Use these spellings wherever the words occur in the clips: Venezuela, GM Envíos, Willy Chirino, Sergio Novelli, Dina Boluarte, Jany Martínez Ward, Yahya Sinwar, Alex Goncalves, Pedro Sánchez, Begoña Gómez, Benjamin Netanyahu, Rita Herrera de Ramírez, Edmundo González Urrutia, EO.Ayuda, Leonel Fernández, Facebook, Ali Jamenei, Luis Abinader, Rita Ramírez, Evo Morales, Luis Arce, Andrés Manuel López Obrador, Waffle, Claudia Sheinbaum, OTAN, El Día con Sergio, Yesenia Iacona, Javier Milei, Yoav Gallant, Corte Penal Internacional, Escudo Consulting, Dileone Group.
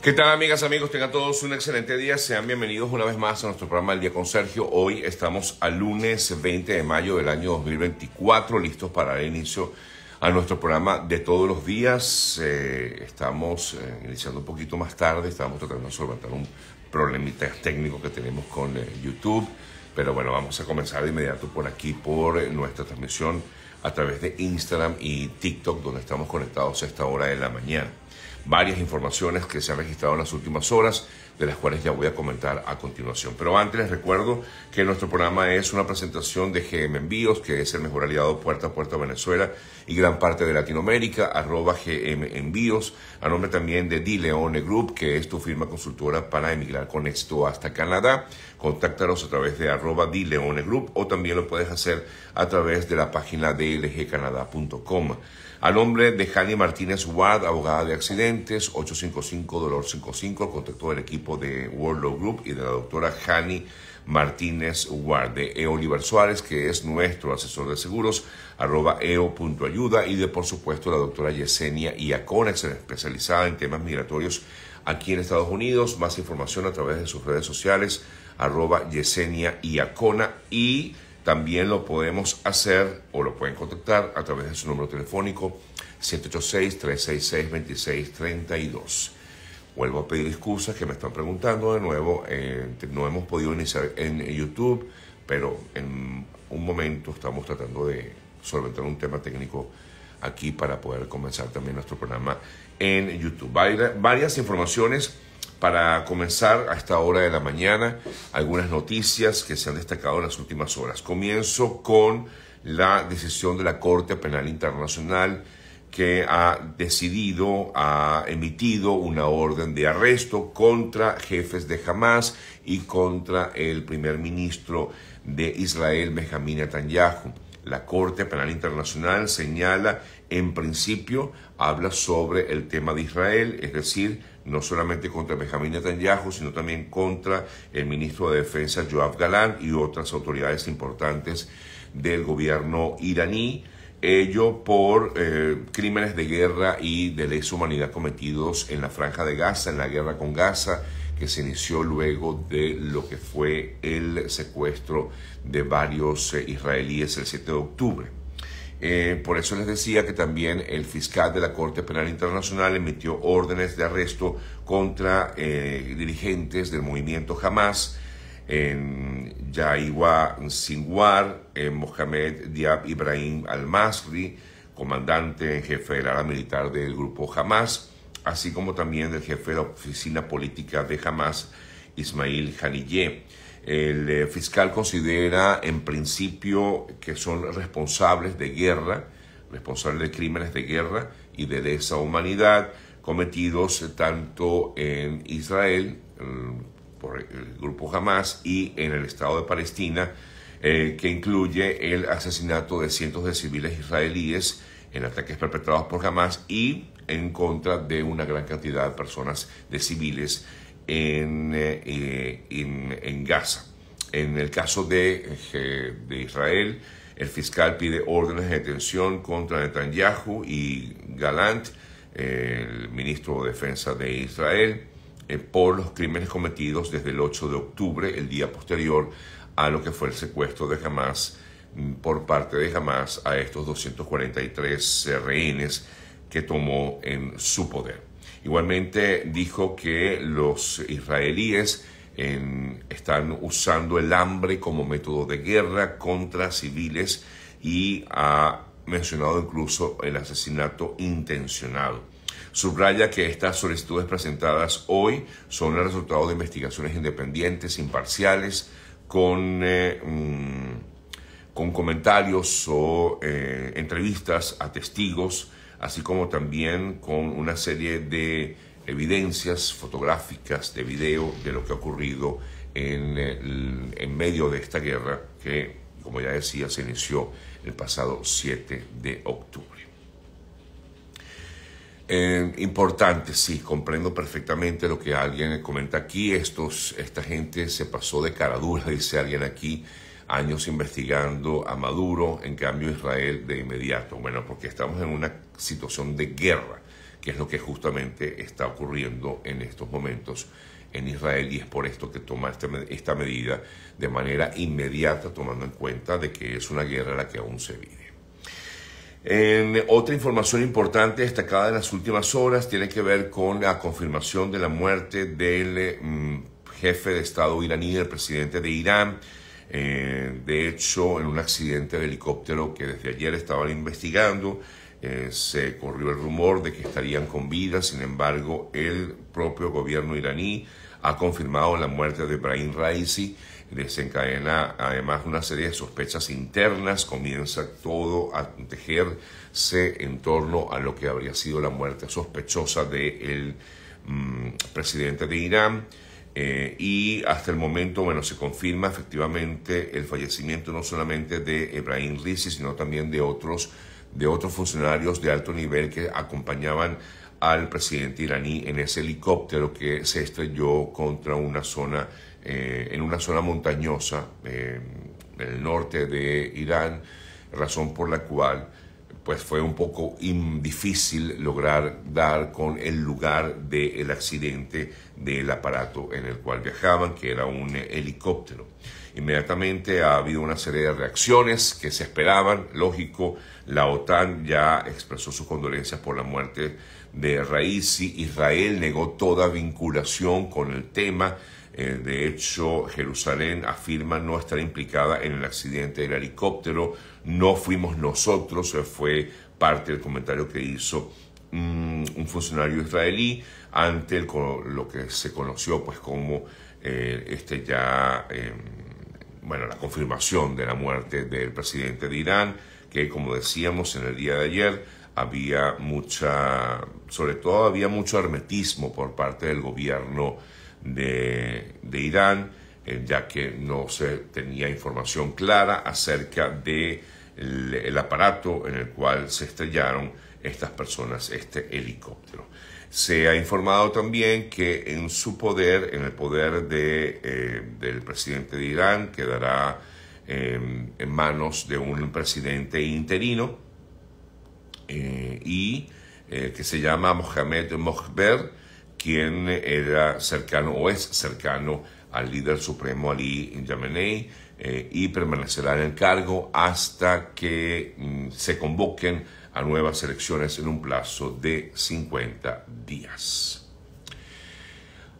¿Qué tal, amigas, amigos? Tengan todos un excelente día. Sean bienvenidos una vez más a nuestro programa El Día con Sergio. Hoy estamos al lunes 20 de mayo del año 2024, listos para dar inicio a nuestro programa de todos los días. Estamos iniciando un poquito más tarde, estamos tratando de solventar un problemita técnico que tenemos con YouTube. Pero bueno, vamos a comenzar de inmediato por aquí, por nuestra transmisión a través de Instagram y TikTok, donde estamos conectados a esta hora de la mañana. Varias informaciones que se han registrado en las últimas horas, de las cuales ya voy a comentar a continuación. Pero antes les recuerdo que nuestro programa es una presentación de GM Envíos, que es el mejor aliado puerta a puerta a Venezuela y gran parte de Latinoamérica, @GM Envíos, a nombre también de Dileone Group, que es tu firma consultora para emigrar con éxito hasta Canadá. Contáctanos a través de @Dileone Group, o también lo puedes hacer a través de la página dlgcanada.com. A nombre de Jany Martínez Ward, abogada de accidentes, 855-55, contacto del equipo de World Law Group y de la doctora Jany Martínez Ward, de EO Universuales, que es nuestro asesor de seguros, @EO.Ayuda, y de, por supuesto, la doctora Yesenia Iacona, especializada en temas migratorios aquí en Estados Unidos. Más información a través de sus redes sociales, @Yesenia Iacona, y también lo podemos hacer o lo pueden contactar a través de su número telefónico 786-366-2632. Vuelvo a pedir excusas que me están preguntando de nuevo. No hemos podido iniciar en YouTube, pero en un momento estamos tratando de solventar un tema técnico aquí para poder comenzar también nuestro programa en YouTube. Varias informaciones para comenzar a esta hora de la mañana, algunas noticias que se han destacado en las últimas horas. Comienzo con la decisión de la Corte Penal Internacional, que ha decidido, ha emitido una orden de arresto contra jefes de Hamas y contra el primer ministro de Israel, Benjamin Netanyahu. La Corte Penal Internacional señala, en principio, habla sobre el tema de Israel, es decir, no solamente contra Benjamin Netanyahu, sino también contra el ministro de Defensa, Yoav Gallant, y otras autoridades importantes del gobierno iraní, ello por crímenes de guerra y de lesa humanidad cometidos en la Franja de Gaza, en la guerra con Gaza, que se inició luego de lo que fue el secuestro de varios israelíes el 7 de octubre. Por eso les decía que también el fiscal de la Corte Penal Internacional emitió órdenes de arresto contra dirigentes del movimiento Hamas, Yahya Sinwar, Mohamed Diab Ibrahim Al-Masri, comandante en jefe del ala militar del grupo Hamas, así como también del jefe de la oficina política de Hamas, Ismail Haniyeh. El fiscal considera, en principio, que son responsables de guerra, responsables de crímenes de guerra y de lesa humanidad cometidos tanto en Israel, por el grupo Hamas, y en el Estado de Palestina, que incluye el asesinato de cientos de civiles israelíes en ataques perpetrados por Hamas y en contra de una gran cantidad de personas, de civiles, en Gaza. En el caso de Israel, el fiscal pide órdenes de detención contra Netanyahu y Gallant, el ministro de Defensa de Israel, por los crímenes cometidos desde el 8 de octubre, el día posterior a lo que fue el secuestro de Hamas, por parte de Hamas, a estos 243 rehenes que tomó en su poder. Igualmente dijo que los israelíes están usando el hambre como método de guerra contra civiles, y ha mencionado incluso el asesinato intencionado. Subraya que estas solicitudes presentadas hoy son el resultado de investigaciones independientes, imparciales, con comentarios o entrevistas a testigos, así como también con una serie de evidencias fotográficas, de video, de lo que ha ocurrido en medio de esta guerra que, como ya decía, se inició el pasado 7 de octubre. Importante, sí, comprendo perfectamente lo que alguien comenta aquí. Esta gente se pasó de cara dura, dice alguien aquí, años investigando a Maduro, en cambio Israel de inmediato. Bueno, porque estamos en una situación de guerra, que es lo que justamente está ocurriendo en estos momentos en Israel, y es por esto que toma esta medida de manera inmediata, tomando en cuenta de que es una guerra la que aún se vive. En otra información importante destacada en las últimas horas tiene que ver con la confirmación de la muerte del jefe de Estado iraní, del presidente de Irán, de hecho en un accidente de helicóptero que desde ayer estaban investigando. Se corrió el rumor de que estarían con vida. Sin embargo, el propio gobierno iraní ha confirmado la muerte de Ebrahim Raisi. Desencadena además una serie de sospechas internas. Comienza todo a tejerse en torno a lo que habría sido la muerte sospechosa del presidente de Irán. Y hasta el momento, bueno, se confirma efectivamente el fallecimiento no solamente de Ebrahim Raisi, sino también de otros funcionarios de alto nivel que acompañaban al presidente iraní en ese helicóptero que se estrelló contra una zona, en una zona montañosa del norte de Irán, razón por la cual pues fue un poco difícil lograr dar con el lugar del accidente del aparato en el cual viajaban, que era un helicóptero. Inmediatamente ha habido una serie de reacciones que se esperaban, lógico. La OTAN ya expresó sus condolencias por la muerte de Raisi. Israel negó toda vinculación con el tema. De hecho, Jerusalén afirma no estar implicada en el accidente del helicóptero. No fuimos nosotros, fue parte del comentario que hizo un funcionario israelí ante lo que se conoció pues como la confirmación de la muerte del presidente de Irán, que como decíamos en el día de ayer, sobre todo había mucho hermetismo por parte del gobierno de Irán, ya que no se tenía información clara acerca del aparato en el cual se estrellaron estas personas, este helicóptero. Se ha informado también que en su poder, en el poder del presidente de Irán, quedará en manos de un presidente interino que se llama Mohamed Mokber, quien era cercano o es cercano al líder supremo Ali Jamenei, y permanecerá en el cargo hasta que se convoquen a nuevas elecciones en un plazo de 50 días.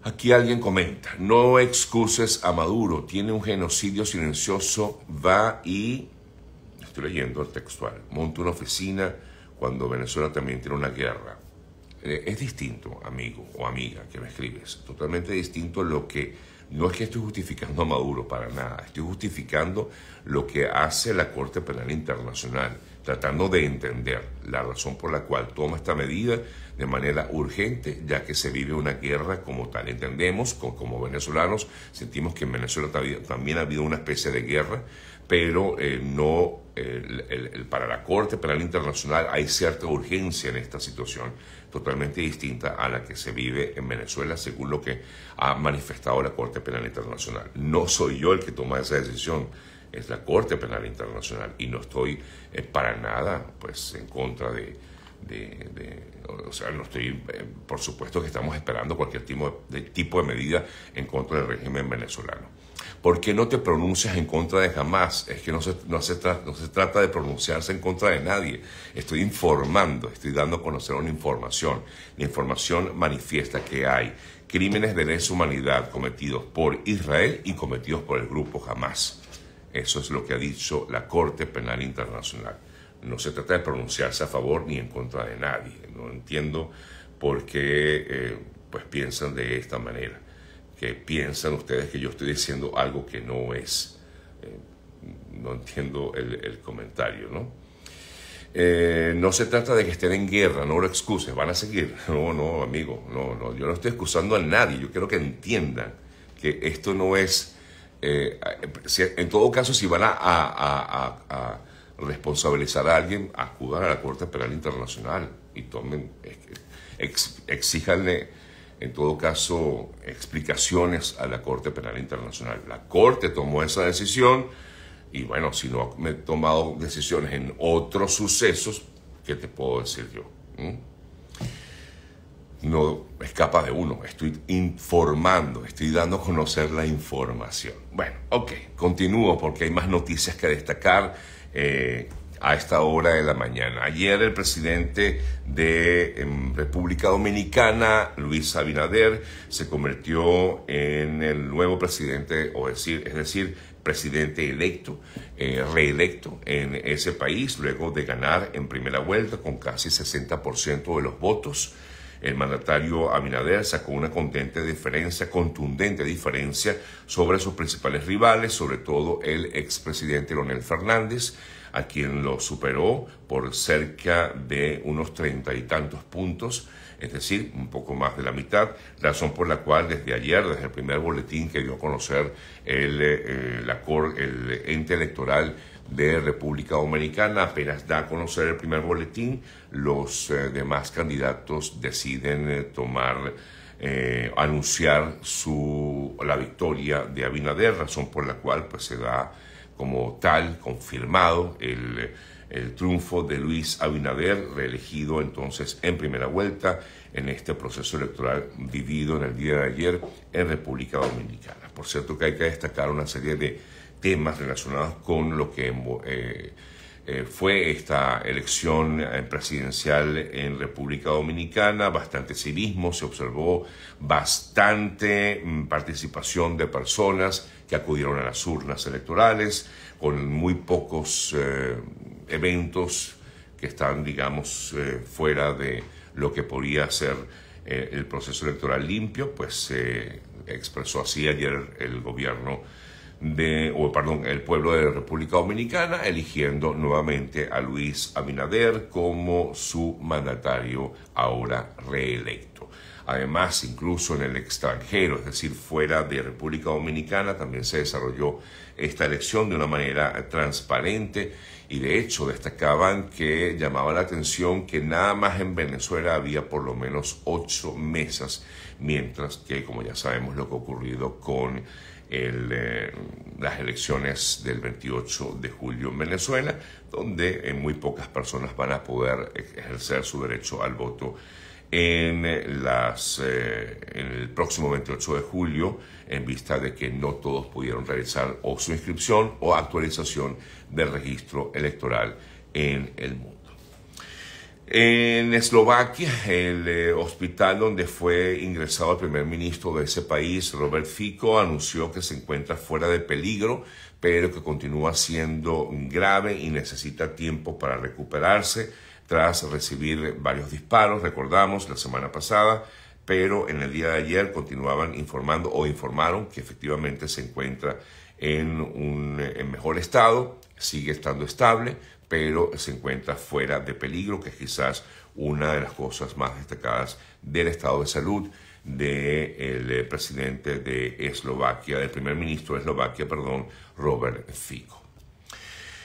Aquí alguien comenta: no excuses a Maduro, tiene un genocidio silencioso, va y, estoy leyendo el textual, monta una oficina cuando Venezuela también tiene una guerra. Es distinto, amigo o amiga, que me escribes, totalmente distinto lo que... No es que estoy justificando a Maduro para nada, estoy justificando lo que hace la Corte Penal Internacional, tratando de entender la razón por la cual toma esta medida de manera urgente, ya que se vive una guerra como tal. Entendemos, como venezolanos, sentimos que en Venezuela también ha habido una especie de guerra, pero para la Corte Penal Internacional hay cierta urgencia en esta situación, totalmente distinta a la que se vive en Venezuela, según lo que ha manifestado la Corte Penal Internacional. No soy yo el que toma esa decisión, es la Corte Penal Internacional, y no estoy para nada pues en contra por supuesto que estamos esperando cualquier tipo de medida en contra del régimen venezolano. ¿Por qué no te pronuncias en contra de Hamas? Es que no se trata de pronunciarse en contra de nadie. Estoy informando, estoy dando a conocer una información. La información manifiesta que hay crímenes de lesa humanidad cometidos por Israel y cometidos por el grupo Hamas. Eso es lo que ha dicho la Corte Penal Internacional. No se trata de pronunciarse a favor ni en contra de nadie. No entiendo por qué piensan de esta manera. Que piensan ustedes que yo estoy diciendo algo que no es. No entiendo el comentario, ¿no? No se trata de que estén en guerra, no lo excuses, van a seguir. No, amigo, no, yo no estoy excusando a nadie. Yo quiero que entiendan que esto no es... en todo caso, si van a responsabilizar a alguien, acudan a la Corte Penal Internacional y tomen, exíjanle... En todo caso, explicaciones a la Corte Penal Internacional. La Corte tomó esa decisión y, bueno, si no me he tomado decisiones en otros sucesos, ¿qué te puedo decir yo? no escapa de uno. Estoy informando, estoy dando a conocer la información. Bueno, ok, continúo porque hay más noticias que destacar a esta hora de la mañana. Ayer el presidente de República Dominicana, Luis Abinader, se convirtió en el nuevo presidente, es decir, presidente electo, reelecto en ese país, luego de ganar en primera vuelta con casi 60% de los votos. El mandatario Abinader sacó una contundente diferencia sobre sus principales rivales, sobre todo el expresidente Leonel Fernández, a quien lo superó por cerca de unos 30 y tantos puntos, es decir, un poco más de la mitad, razón por la cual desde ayer, desde el primer boletín que dio a conocer el ente electoral de República Dominicana, apenas da a conocer el primer boletín, los demás candidatos deciden anunciar la victoria de Abinader, razón por la cual pues se da como tal, confirmado el triunfo de Luis Abinader, reelegido entonces en primera vuelta en este proceso electoral vivido en el día de ayer en República Dominicana. Por cierto que hay que destacar una serie de temas relacionados con lo que fue esta elección presidencial en República Dominicana. Bastante civismo, se observó bastante participación de personas que acudieron a las urnas electorales, con muy pocos eventos que están, digamos, fuera de lo que podía ser el proceso electoral limpio. Pues se expresó así ayer el gobierno el pueblo de la República Dominicana, eligiendo nuevamente a Luis Abinader como su mandatario ahora reelecto. Además, incluso en el extranjero, es decir, fuera de República Dominicana, también se desarrolló esta elección de una manera transparente y de hecho destacaban que llamaba la atención que nada más en Venezuela había por lo menos 8 mesas, mientras que, como ya sabemos, lo que ha ocurrido con las elecciones del 28 de julio en Venezuela, donde muy pocas personas van a poder ejercer su derecho al voto en el próximo 28 de julio, en vista de que no todos pudieron realizar o su inscripción o actualización del registro electoral en el mundo. En Eslovaquia, el hospital donde fue ingresado el primer ministro de ese país, Robert Fico, anunció que se encuentra fuera de peligro, pero que continúa siendo grave y necesita tiempo para recuperarse tras recibir varios disparos, recordamos, la semana pasada, pero en el día de ayer informaron que efectivamente se encuentra en mejor estado, sigue estando estable, pero se encuentra fuera de peligro, que es quizás una de las cosas más destacadas del estado de salud del presidente de Eslovaquia, del primer ministro de Eslovaquia, perdón, Robert Fico.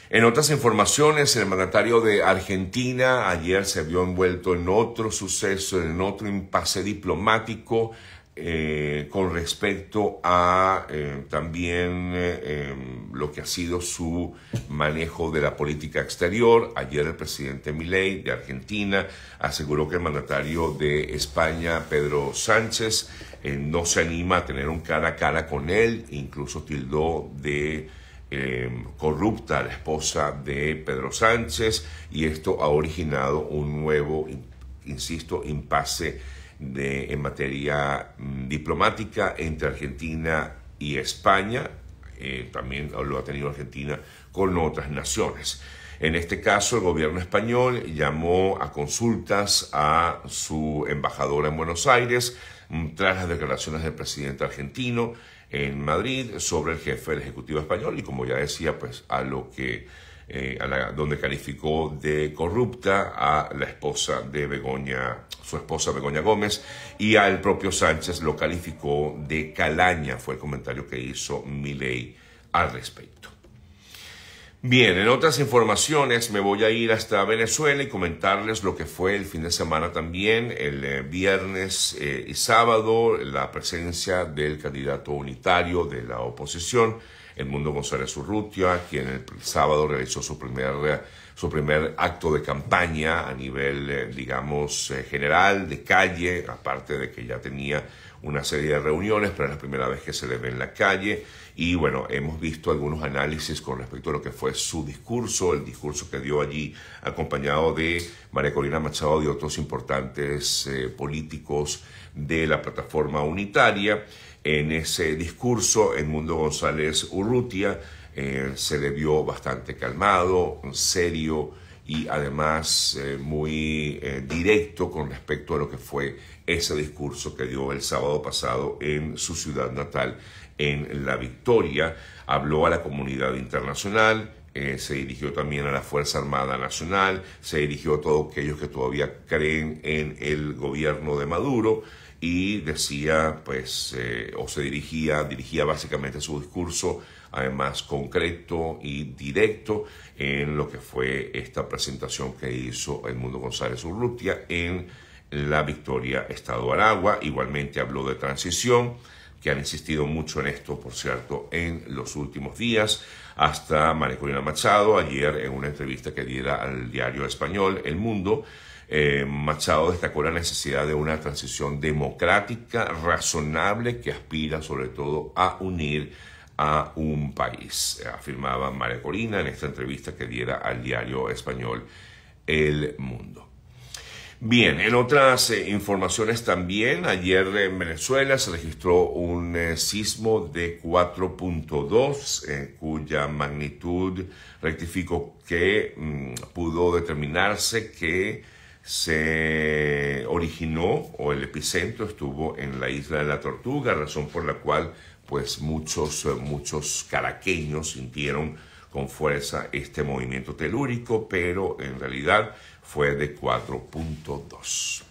En otras informaciones, el mandatario de Argentina ayer se vio envuelto en otro suceso, en otro impasse diplomático con respecto a lo que ha sido su manejo de la política exterior. Ayer el presidente Milei de Argentina aseguró que el mandatario de España, Pedro Sánchez, no se anima a tener un cara a cara con él, incluso tildó de corrupta a la esposa de Pedro Sánchez, y esto ha originado un nuevo, insisto, impasse en materia diplomática entre Argentina y España. También lo ha tenido Argentina con otras naciones. En este caso, el gobierno español llamó a consultas a su embajadora en Buenos Aires tras las declaraciones del presidente argentino en Madrid sobre el jefe del Ejecutivo español, y como ya decía, pues a lo que donde calificó de corrupta a la esposa de Begoña, su esposa Begoña Gómez, y al propio Sánchez lo calificó de calaña, fue el comentario que hizo Milei al respecto. Bien, en otras informaciones me voy a ir hasta Venezuela y comentarles lo que fue el fin de semana también, el viernes y sábado, la presencia del candidato unitario de la oposición, Edmundo González Urrutia, quien el sábado realizó su primer su primer acto de campaña a nivel, digamos, general, de calle, aparte de que ya tenía una serie de reuniones, pero es la primera vez que se le ve en la calle. Y bueno, hemos visto algunos análisis con respecto a lo que fue su discurso, el discurso que dio allí, acompañado de María Corina Machado y otros importantes políticos de la plataforma unitaria. En ese discurso, Edmundo González Urrutia se le vio bastante calmado, serio y además muy directo con respecto a lo que fue ese discurso que dio el sábado pasado en su ciudad natal, en La Victoria. Habló a la comunidad internacional, se dirigió también a la Fuerza Armada Nacional, se dirigió a todos aquellos que todavía creen en el gobierno de Maduro, y decía, pues, o se dirigía básicamente su discurso, además concreto y directo, en lo que fue esta presentación que hizo Edmundo González Urrutia en La Victoria, Estado Aragua. Igualmente habló de transición, que han insistido mucho en esto, por cierto, en los últimos días. Hasta María Corina Machado, ayer en una entrevista que diera al diario español El Mundo, Machado destacó la necesidad de una transición democrática, razonable, que aspira sobre todo a unir a un país, afirmaba María Corina en esta entrevista que diera al diario español El Mundo. Bien, en otras informaciones también, ayer en Venezuela se registró un sismo de 4.2, cuya magnitud, rectificó que pudo determinarse que se originó, o el epicentro estuvo en la isla de la Tortuga, razón por la cual pues muchos caraqueños sintieron con fuerza este movimiento telúrico, pero en realidad fue de 4.2.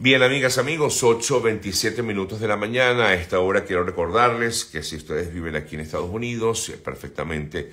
Bien, amigas, amigos, 8:27 minutos de la mañana. A esta hora quiero recordarles que si ustedes viven aquí en Estados Unidos, perfectamente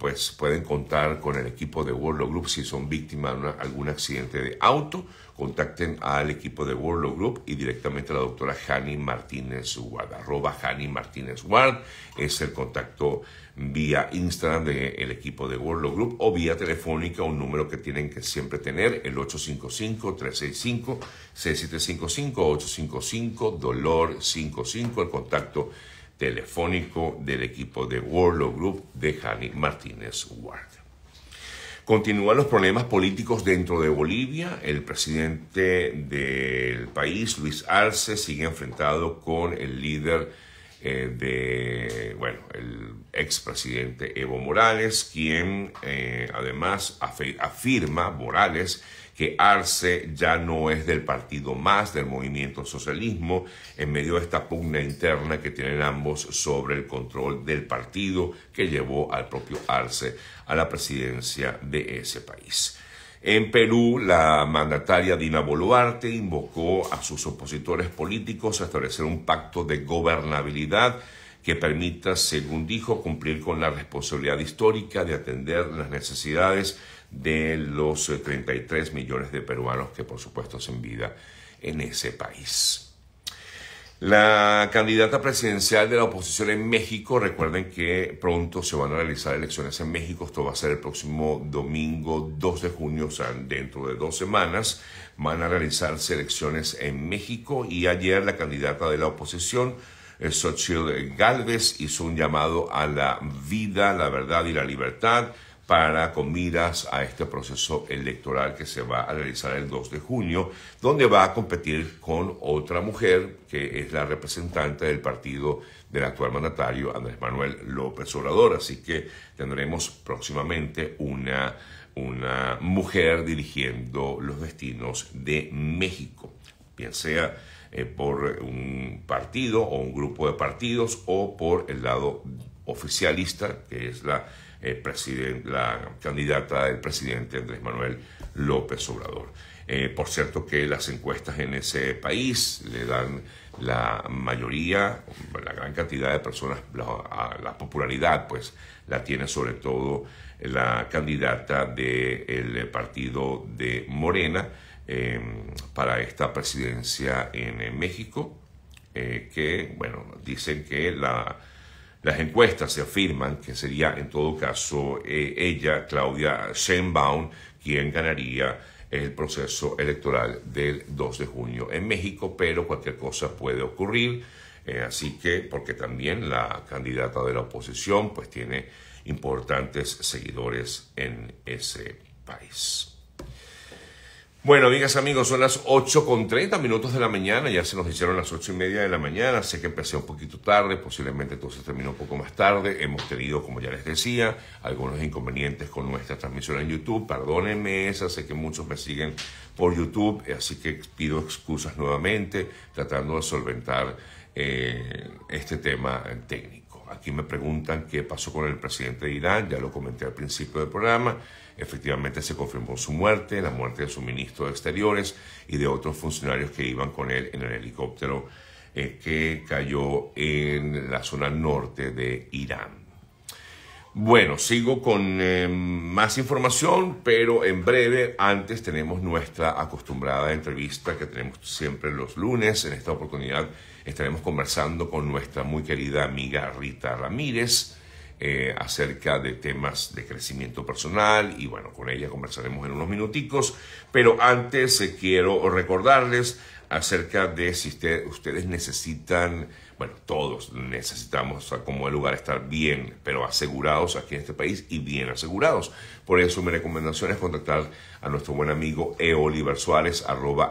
pues pueden contar con el equipo de World Law Group. Si son víctimas de algún accidente de auto, contacten al equipo de World Law Group y directamente a la doctora Jany Martínez Ward. @ Jany Martínez Ward es el contacto vía Instagram del equipo de World Law Group, o vía telefónica, un número que tienen que siempre tener, el 855-365-6755, 855-DOLOR-55, el contacto telefónico del equipo de World Law Group de Jany Martínez Ward. Continúan los problemas políticos dentro de Bolivia. El presidente del país, Luis Arce, sigue enfrentado con el líder el expresidente Evo Morales, quien además afirma, Morales, que Arce ya no es del partido más del movimiento socialismo, en medio de esta pugna interna que tienen ambos sobre el control del partido que llevó al propio Arce a la presidencia de ese país. En Perú, la mandataria Dina Boluarte invocó a sus opositores políticos a establecer un pacto de gobernabilidad que permita, según dijo, cumplir con la responsabilidad histórica de atender las necesidades de los 33 millones de peruanos que, por supuesto, hacen vida en ese país. La candidata presidencial de la oposición en México, recuerden que pronto se van a realizar elecciones en México, esto va a ser el próximo domingo 2 de junio, o sea, dentro de 2 semanas, van a realizarse elecciones en México, y ayer la candidata de la oposición, Xóchitl Gálvez, hizo un llamado a la vida, la verdad y la libertad, para con miras a este proceso electoral que se va a realizar el 2 de junio, donde va a competir con otra mujer que es la representante del partido del actual mandatario Andrés Manuel López Obrador. Así que tendremos próximamente una mujer dirigiendo los destinos de México, bien sea por un partido o un grupo de partidos, o por el lado oficialista, que es la candidata del presidente Andrés Manuel López Obrador. Por cierto que las encuestas en ese país le dan la mayoría, la gran cantidad de personas, la popularidad pues la tiene sobre todo la candidata del partido de Morena para esta presidencia en México, que bueno, dicen que la Las encuestas se afirman que sería en todo caso ella, Claudia Sheinbaum, quien ganaría el proceso electoral del 2 de junio en México, pero cualquier cosa puede ocurrir, así que, porque también la candidata de la oposición pues tiene importantes seguidores en ese país. Bueno, amigas, amigos, son las 8:30 de la mañana, ya se nos hicieron las 8:30 de la mañana, sé que empecé un poquito tarde, posiblemente entonces terminó un poco más tarde, hemos tenido, como ya les decía, algunos inconvenientes con nuestra transmisión en YouTube, perdónenme esa, sé que muchos me siguen por YouTube, así que pido excusas nuevamente, tratando de solventar este tema técnico. Aquí me preguntan qué pasó con el presidente de Irán, ya lo comenté al principio del programa, efectivamente se confirmó su muerte, la muerte de su ministro de Exteriores y de otros funcionarios que iban con él en el helicóptero que cayó en la zona norte de Irán. Bueno, sigo con más información, pero en breve. Antes tenemos nuestra acostumbrada entrevista que tenemos siempre los lunes. En esta oportunidad estaremos conversando con nuestra muy querida amiga Rita Ramírez acerca de temas de crecimiento personal y bueno, con ella conversaremos en unos minuticos, pero antes quiero recordarles acerca de si ustedes necesitan, bueno, todos necesitamos a como lugar estar bien, pero asegurados aquí en este país y bien asegurados. Por eso mi recomendación es contactar a nuestro buen amigo EO Universuales,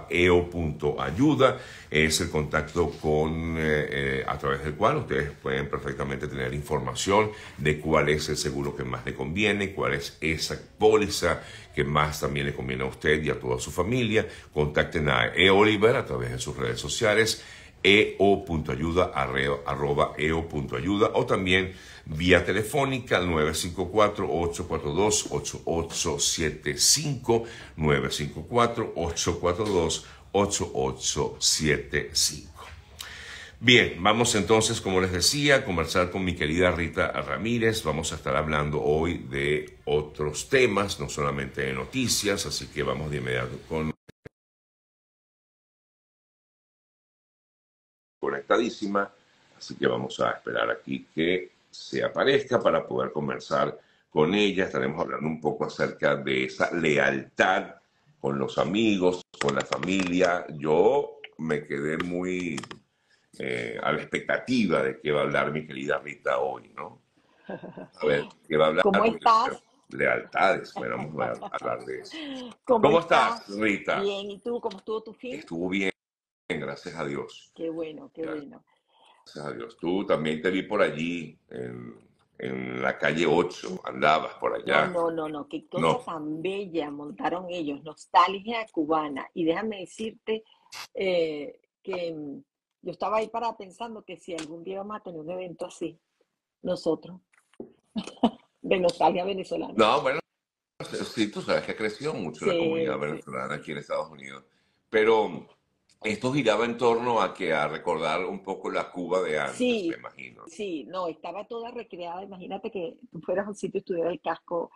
@eo.ayuda. Es el contacto con, a través del cual ustedes pueden perfectamente tener información de cuál es el seguro que más le conviene, cuál es esa póliza que más también le conviene a usted y a toda su familia. Contacten a EOLiver a través de sus redes sociales, EO.Ayuda, @EO.Ayuda, o también vía telefónica al 954-842-8875, 954-842-8875. Bien, vamos entonces, como les decía, a conversar con mi querida Rita Ramírez. Vamos a estar hablando hoy de otros temas, no solamente de noticias, así que vamos de inmediato con... Conectadísima, así que vamos a esperar aquí que se aparezca para poder conversar con ella. Estaremos hablando un poco acerca de esa lealtad con los amigos, con la familia. Yo me quedé muy... a la expectativa de qué va a hablar mi querida Rita hoy, ¿no? A ver, ¿qué va a hablar? ¿Cómo estás? Lealtades, bueno, vamos a hablar de eso. ¿Cómo estás, Rita? Bien, ¿y tú? ¿Cómo estuvo tu fin? Estuvo bien, gracias a Dios. Qué bueno, qué bueno. Gracias a Dios. Tú también te vi por allí, en la calle 8, andabas por allá. No, qué cosa tan bella montaron ellos, nostalgia cubana. Y déjame decirte que... Yo estaba ahí pensando que si algún día vamos a tener un evento así, nosotros, de nostalgia venezolana. No, bueno, sí, tú sabes que ha crecido mucho la comunidad venezolana aquí en Estados Unidos. Pero esto giraba en torno a que a recordar un poco la Cuba de antes, me imagino. Sí, no, estaba toda recreada. Imagínate que tú fueras a un sitio y estuvieras el casco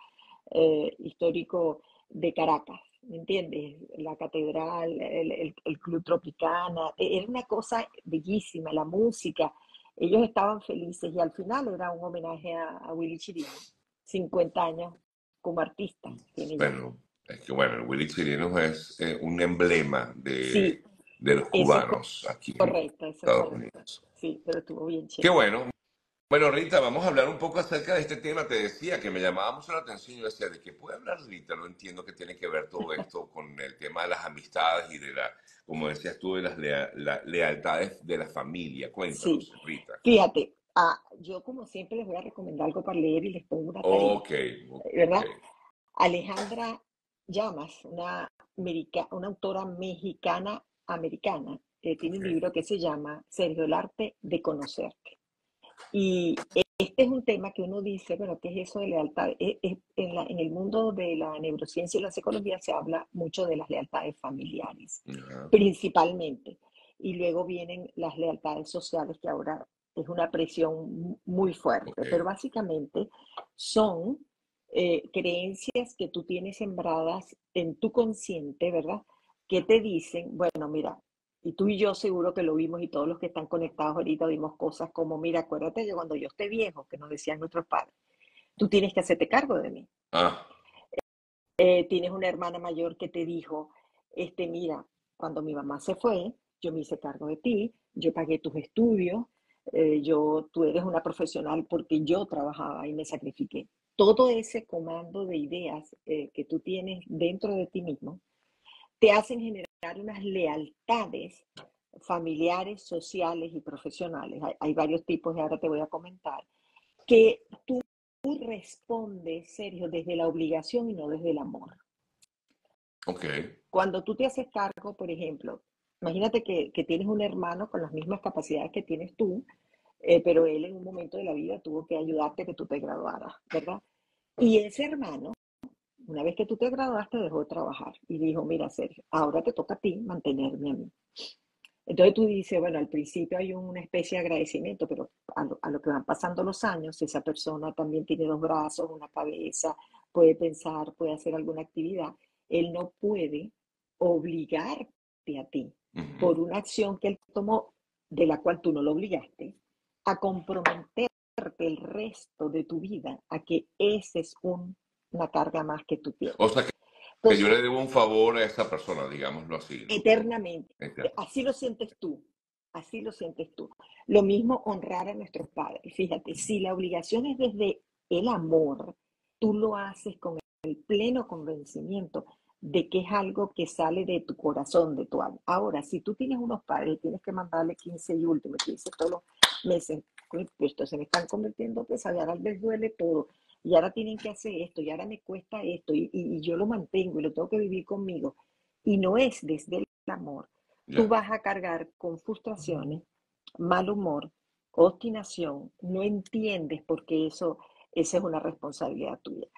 histórico de Caracas. ¿Me entiendes? La catedral, el Club Tropicana, era una cosa bellísima, la música, ellos estaban felices y al final era un homenaje a Willy Chirino, 50 años como artista. Bueno, es que bueno, Willy Chirino es un emblema de los cubanos aquí en Estados Unidos. Sí, pero estuvo bien chévere. Qué bueno. Bueno, Rita, vamos a hablar un poco acerca de este tema. Te decía que me llamaba mucho la atención. Yo decía, ¿de qué puede hablar Rita? No entiendo qué tiene que ver todo esto con el tema de las amistades y de la, como decías tú, de las lealtades de la familia. Cuéntanos, Rita. Fíjate, yo como siempre les voy a recomendar algo para leer y les pongo una tarea. ¿Verdad? Alejandra Llamas, una autora mexicana-americana, tiene un libro que se llama Sergio, el arte de conocerte. Y este es un tema que uno dice, bueno, ¿qué es eso de lealtad? En el mundo de la neurociencia y la psicología se habla mucho de las lealtades familiares, principalmente. Y luego vienen las lealtades sociales, que ahora es una presión muy fuerte. Pero básicamente son creencias que tú tienes sembradas en tu consciente, ¿verdad? Que te dicen, bueno, mira, Y tú y yo seguro que lo vimos, y todos los que están conectados ahorita vimos cosas como, mira, acuérdate de cuando yo esté viejo, que nos decían nuestros padres, tú tienes que hacerte cargo de mí. Ah. Tienes una hermana mayor que te dijo, mira, cuando mi mamá se fue, yo me hice cargo de ti, yo pagué tus estudios, tú eres una profesional porque yo trabajaba y me sacrifiqué. Todo ese comando de ideas que tú tienes dentro de ti mismo te hacen generar unas lealtades familiares, sociales y profesionales. Hay varios tipos, y ahora te voy a comentar, que tú respondes, Sergio, desde la obligación y no desde el amor. Okay. Cuando tú te haces cargo, por ejemplo, imagínate que tienes un hermano con las mismas capacidades que tienes tú, pero él en un momento de la vida tuvo que ayudarte que tú te graduaras, ¿verdad? Y ese hermano, una vez que tú te graduaste, dejó de trabajar y dijo, mira, Sergio, ahora te toca a ti mantenerme a mí. Entonces tú dices, bueno, al principio hay una especie de agradecimiento, pero a lo que van pasando los años, esa persona también tiene dos brazos, una cabeza, puede pensar, puede hacer alguna actividad. Él no puede obligarte a ti por una acción que él tomó, de la cual tú no lo obligaste, a comprometerte el resto de tu vida a que ese es una carga más que tú tienes. O sea, entonces, yo le debo un favor a esa persona, digámoslo así, ¿no? Eternamente. Así lo sientes tú. Así lo sientes tú. Lo mismo honrar a nuestros padres. Fíjate, si la obligación es desde el amor, tú lo haces con el pleno convencimiento de que es algo que sale de tu corazón, de tu alma. Ahora, si tú tienes unos padres y tienes que mandarle 15 y último, 15 todos los meses, esto se me están convirtiendo pesados, ahora les duele todo, y ahora tienen que hacer esto, y ahora me cuesta esto, y yo lo mantengo, y lo tengo que vivir conmigo, y no es desde el amor, tú vas a cargar con frustraciones, mal humor, obstinación, no entiendes porque esa es una responsabilidad tuya.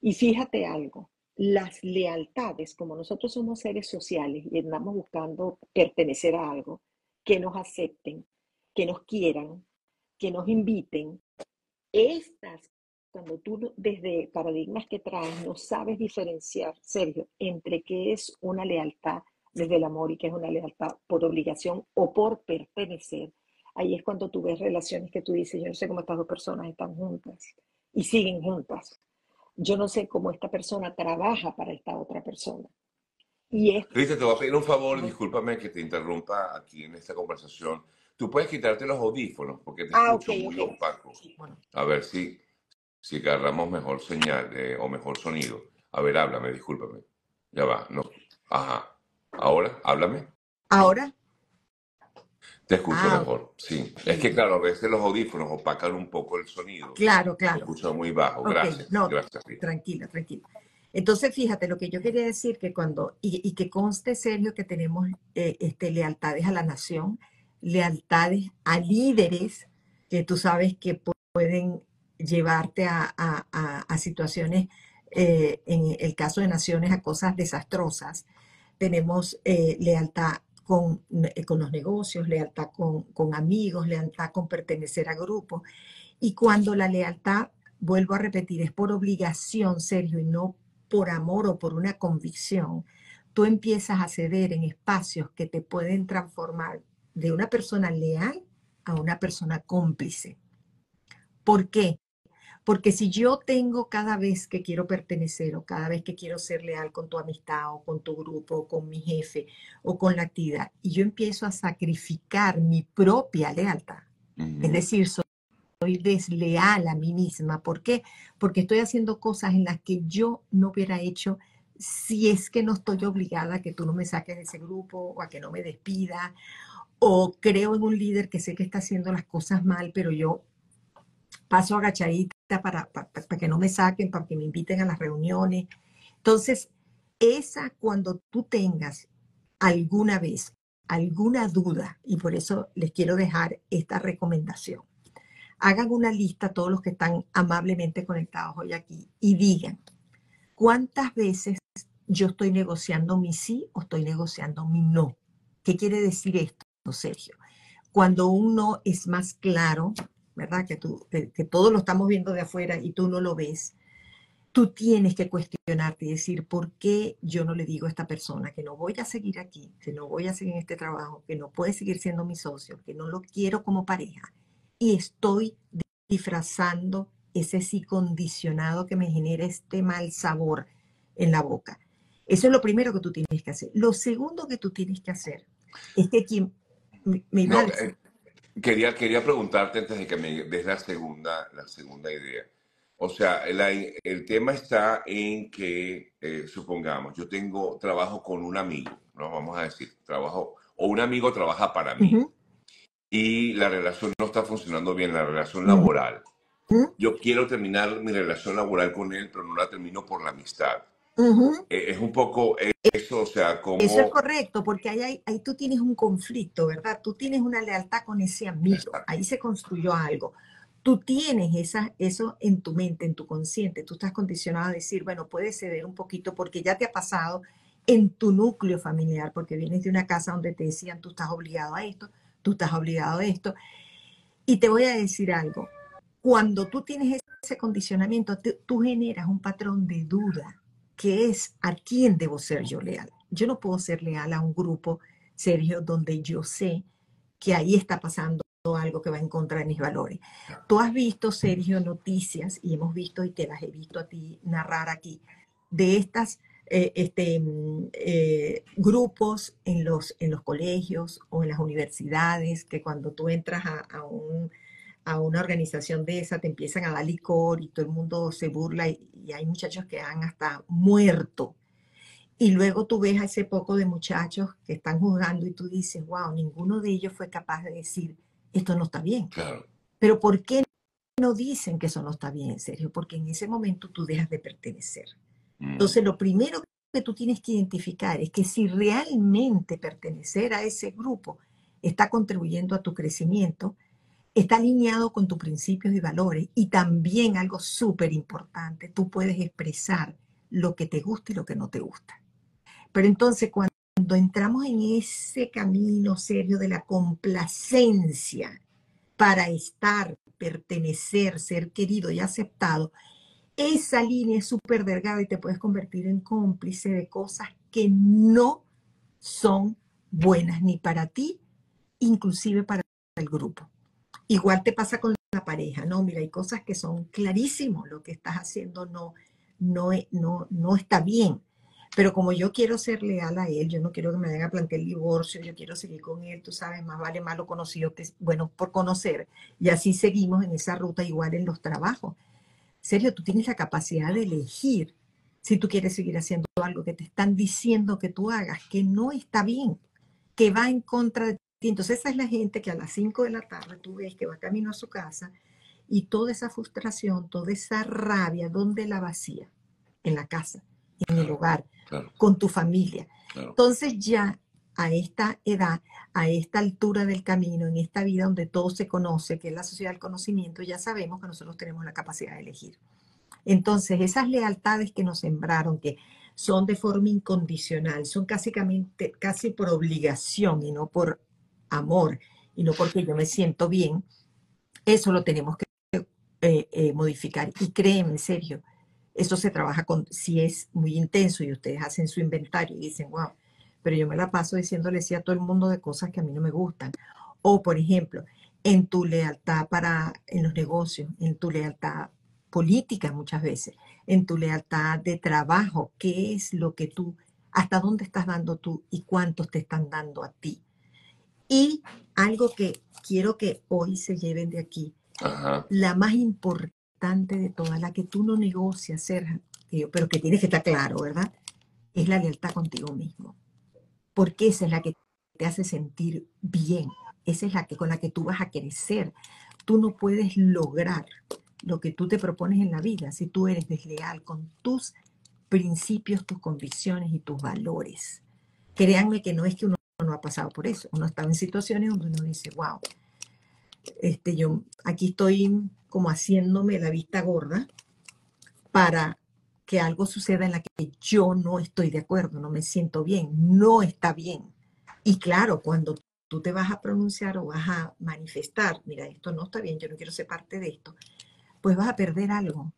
Y fíjate algo, las lealtades, como nosotros somos seres sociales y andamos buscando pertenecer a algo, que nos acepten, que nos quieran, que nos inviten, cuando tú desde paradigmas que traes no sabes diferenciar, Sergio, entre qué es una lealtad desde el amor y qué es una lealtad por obligación o por pertenecer, ahí es cuando tú ves relaciones que tú dices, yo no sé cómo estas dos personas están juntas y siguen juntas. Yo no sé cómo esta persona trabaja para esta otra persona. Y esto... Rita, te voy a pedir un favor, discúlpame que te interrumpa aquí en esta conversación. Tú puedes quitarte los audífonos porque te escucho muy opaco. Sí, bueno. A ver si... Si agarramos mejor señal o mejor sonido. A ver, háblame, discúlpame. Ya va, no. Ajá. Ahora, háblame. ¿Ahora? Te escucho mejor, sí. Es que, claro, a veces los audífonos opacan un poco el sonido. Claro, claro. Te escucho muy bajo. Okay. Gracias, no, gracias. Tranquila, tranquila. Entonces, fíjate, lo que yo quería decir que cuando... Y que conste, Sergio, que tenemos lealtades a la nación, lealtades a líderes que tú sabes que pueden... llevarte a situaciones, en el caso de naciones, a cosas desastrosas. Tenemos lealtad con los negocios, lealtad con amigos, lealtad con pertenecer a grupos. Y cuando la lealtad, vuelvo a repetir, es por obligación, Sergio, y no por amor o por una convicción, tú empiezas a ceder en espacios que te pueden transformar de una persona leal a una persona cómplice. ¿Por qué? Porque si yo tengo cada vez que quiero pertenecer o cada vez que quiero ser leal con tu amistad o con tu grupo o con mi jefe o con la actividad, y yo empiezo a sacrificar mi propia lealtad, es decir, soy desleal a mí misma. ¿Por qué? Porque estoy haciendo cosas en las que yo no hubiera hecho si es que no estoy obligada a que tú no me saques de ese grupo o a que no me despidas, o creo en un líder que sé que está haciendo las cosas mal, pero yo paso agachadita para que no me saquen, para que me inviten a las reuniones. Entonces, cuando tú tengas alguna vez alguna duda, y por eso les quiero dejar esta recomendación, hagan una lista, todos los que están amablemente conectados hoy aquí, y digan, ¿cuántas veces yo estoy negociando mi sí o estoy negociando mi no? ¿Qué quiere decir esto, Sergio? Cuando un no es más claro, ¿verdad? Que todos lo estamos viendo de afuera y tú no lo ves. tú tienes que cuestionarte y decir, ¿por qué yo no le digo a esta persona que no voy a seguir aquí, que no voy a seguir en este trabajo, que no puede seguir siendo mi socio, que no lo quiero como pareja? Y estoy disfrazando ese sí condicionado que me genera este mal sabor en la boca. Eso es lo primero que tú tienes que hacer. Lo segundo que tú tienes que hacer es que quien... Quería preguntarte antes de que me des la segunda idea. O sea, el tema está en que, supongamos, yo trabajo con un amigo, ¿no? Vamos a decir, o un amigo trabaja para mí. Uh-huh. Y la relación no está funcionando bien, la relación laboral. Uh-huh. Yo quiero terminar mi relación laboral con él, pero no la termino por la amistad. Uh-huh. Es un poco eso, o sea, como... Eso es correcto, porque ahí tú tienes un conflicto, ¿verdad? Tú tienes una lealtad con ese amigo. Exacto. Ahí se construyó algo. Tú tienes eso en tu mente, en tu consciente. Tú estás condicionado a decir, bueno, puedes ceder un poquito porque ya te ha pasado en tu núcleo familiar, porque vienes de una casa donde te decían, tú estás obligado a esto, tú estás obligado a esto. Y te voy a decir algo. Cuando tú tienes ese condicionamiento, tú generas un patrón de duda, que es a quién debo ser yo leal. Yo no puedo ser leal a un grupo, Sergio, donde yo sé que ahí está pasando algo que va en contra de mis valores. Tú has visto, Sergio, noticias, y hemos visto, y te las he visto a ti narrar aquí, de estas grupos en los colegios o en las universidades, que cuando tú entras a una organización de esa, te empiezan a dar licor y todo el mundo se burla y hay muchachos que han hasta muerto. Y luego tú ves a ese poco de muchachos que están juzgando y tú dices, wow, ninguno de ellos fue capaz de decir, esto no está bien. Claro. Pero ¿por qué no dicen que eso no está bien, en serio? Porque en ese momento tú dejas de pertenecer. Mm. Entonces lo primero que tú tienes que identificar es que si realmente pertenecer a ese grupo está contribuyendo a tu crecimiento, está alineado con tus principios y valores. Y también algo súper importante, tú puedes expresar lo que te gusta y lo que no te gusta. Pero entonces cuando entramos en ese camino serio de la complacencia para estar, pertenecer, ser querido y aceptado, esa línea es súper delgada y te puedes convertir en cómplice de cosas que no son buenas ni para ti, inclusive para el grupo. Igual te pasa con la pareja, ¿no? Mira, hay cosas que son clarísimas, lo que estás haciendo no está bien. Pero como yo quiero ser leal a él, yo no quiero que me venga a plantear el divorcio, yo quiero seguir con él, tú sabes, más vale malo conocido que bueno por conocer. Y así seguimos en esa ruta, igual en los trabajos. Sergio, tú tienes la capacidad de elegir si tú quieres seguir haciendo algo que te están diciendo que tú hagas, que no está bien, que va en contra de ti. Entonces esa es la gente que a las 5 de la tarde tú ves que va camino a su casa y toda esa frustración, toda esa rabia, ¿dónde la vacía? En la casa, en el hogar, claro, con tu familia. Claro. Entonces ya a esta edad, a esta altura del camino, en esta vida donde todo se conoce, que es la sociedad del conocimiento, ya sabemos que nosotros tenemos la capacidad de elegir. Entonces esas lealtades que nos sembraron, que son de forma incondicional, son casi por obligación y no por amor, y no porque yo me siento bien, eso lo tenemos que modificar. Y créeme, Sergio, eso se trabaja si es muy intenso y ustedes hacen su inventario y dicen, wow, pero yo me la paso diciéndole sí a todo el mundo de cosas que a mí no me gustan. O, por ejemplo, en tu lealtad en los negocios, en tu lealtad política muchas veces, en tu lealtad de trabajo, ¿qué es lo que tú, hasta dónde estás dando tú y cuántos te están dando a ti? Y algo que quiero que hoy se lleven de aquí, ajá, la más importante de todas, la que tú no negocias, Sergio, pero que tienes que estar claro, ¿verdad? Es la lealtad contigo mismo. Porque esa es la que te hace sentir bien. Esa es la que con la que tú vas a crecer. Tú no puedes lograr lo que tú te propones en la vida si tú eres desleal con tus principios, tus convicciones y tus valores. Créanme que no es que uno no ha pasado por eso. Uno está en situaciones donde uno dice, wow, yo aquí estoy como haciéndome la vista gorda para que algo suceda en la que yo no estoy de acuerdo, no me siento bien, no está bien. Y claro, cuando tú te vas a pronunciar o vas a manifestar, mira, esto no está bien, yo no quiero ser parte de esto, pues vas a perder algo.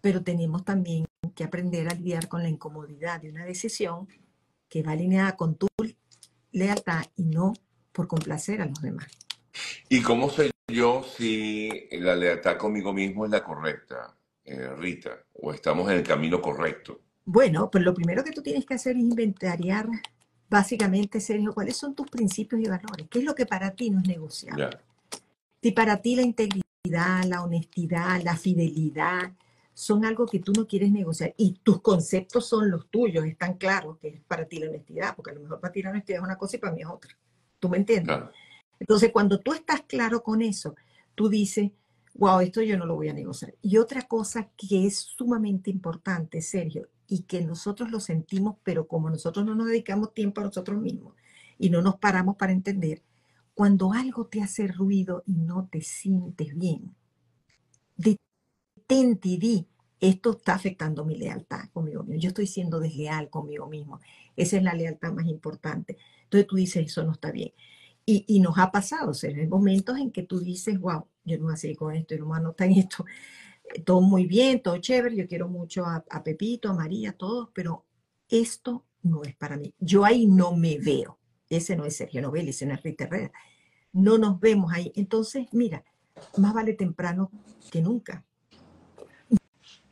pero tenemos también que aprender a lidiar con la incomodidad de una decisión que va alineada con tu lealtad y no por complacer a los demás. ¿Y cómo soy yo si la lealtad conmigo mismo es la correcta, Rita? ¿O estamos en el camino correcto? Bueno, pues lo primero que tú tienes que hacer es inventariar básicamente, Sergio, cuáles son tus principios y valores. ¿Qué es lo que para ti no es negociable? Ya. Si para ti la integridad, la honestidad, la fidelidad son algo que tú no quieres negociar y tus conceptos son los tuyos, están claros que es para ti la honestidad, porque a lo mejor para ti la honestidad es una cosa y para mí es otra. ¿Tú me entiendes? Claro. Entonces, cuando tú estás claro con eso, tú dices, wow, esto yo no lo voy a negociar. Y otra cosa que es sumamente importante, Sergio, y que nosotros lo sentimos, pero como nosotros no nos dedicamos tiempo a nosotros mismos y no nos paramos para entender, cuando algo te hace ruido y no te sientes bien, detente y di, esto está afectando mi lealtad conmigo mismo. Yo estoy siendo desleal conmigo mismo. Esa es la lealtad más importante. Entonces tú dices, eso no está bien. Y nos ha pasado, o sea, hay momentos en que tú dices, wow, yo no voy a seguir con esto, yo no voy a notar esto. Todo muy bien, todo chévere, yo quiero mucho a Pepito, a María, a todos, pero esto no es para mí. Yo ahí no me veo. Ese no es Sergio Novelli, ese no es Rita Herrera. No nos vemos ahí. Entonces, mira, más vale temprano que nunca.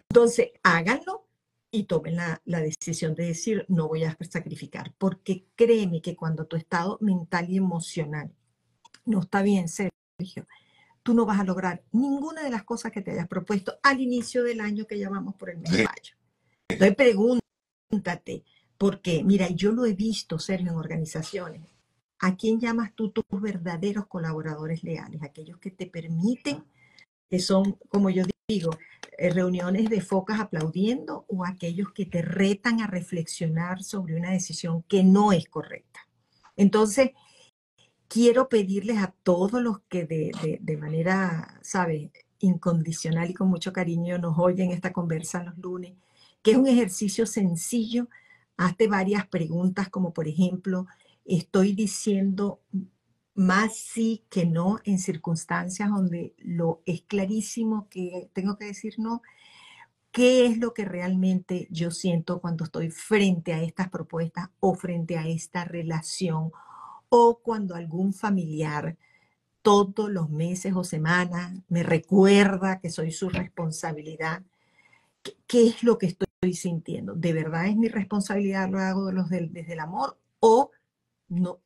Entonces, háganlo y tomen la decisión de decir, no voy a sacrificar. Porque créeme que cuando tu estado mental y emocional no está bien, Sergio, tú no vas a lograr ninguna de las cosas que te hayas propuesto al inicio del año que llamamos por el mes de mayo. Entonces, pregúntate, porque, mira, yo lo he visto, Sergio, en organizaciones. ¿A quién llamas tú tus verdaderos colaboradores leales? Aquellos que te permiten, que son, como yo digo, reuniones de focas aplaudiendo o aquellos que te retan a reflexionar sobre una decisión que no es correcta. Entonces, quiero pedirles a todos los que de manera, ¿sabes?, incondicional y con mucho cariño nos oyen esta conversa los lunes, que es un ejercicio sencillo. Hazte varias preguntas como, por ejemplo, ¿estoy diciendo más sí que no en circunstancias donde lo es clarísimo que tengo que decir no? ¿Qué es lo que realmente yo siento cuando estoy frente a estas propuestas o frente a esta relación? O cuando algún familiar todos los meses o semanas me recuerda que soy su responsabilidad. ¿Qué es lo que estoy sintiendo? ¿De verdad es mi responsabilidad? ¿Lo hago desde el amor? ¿O no?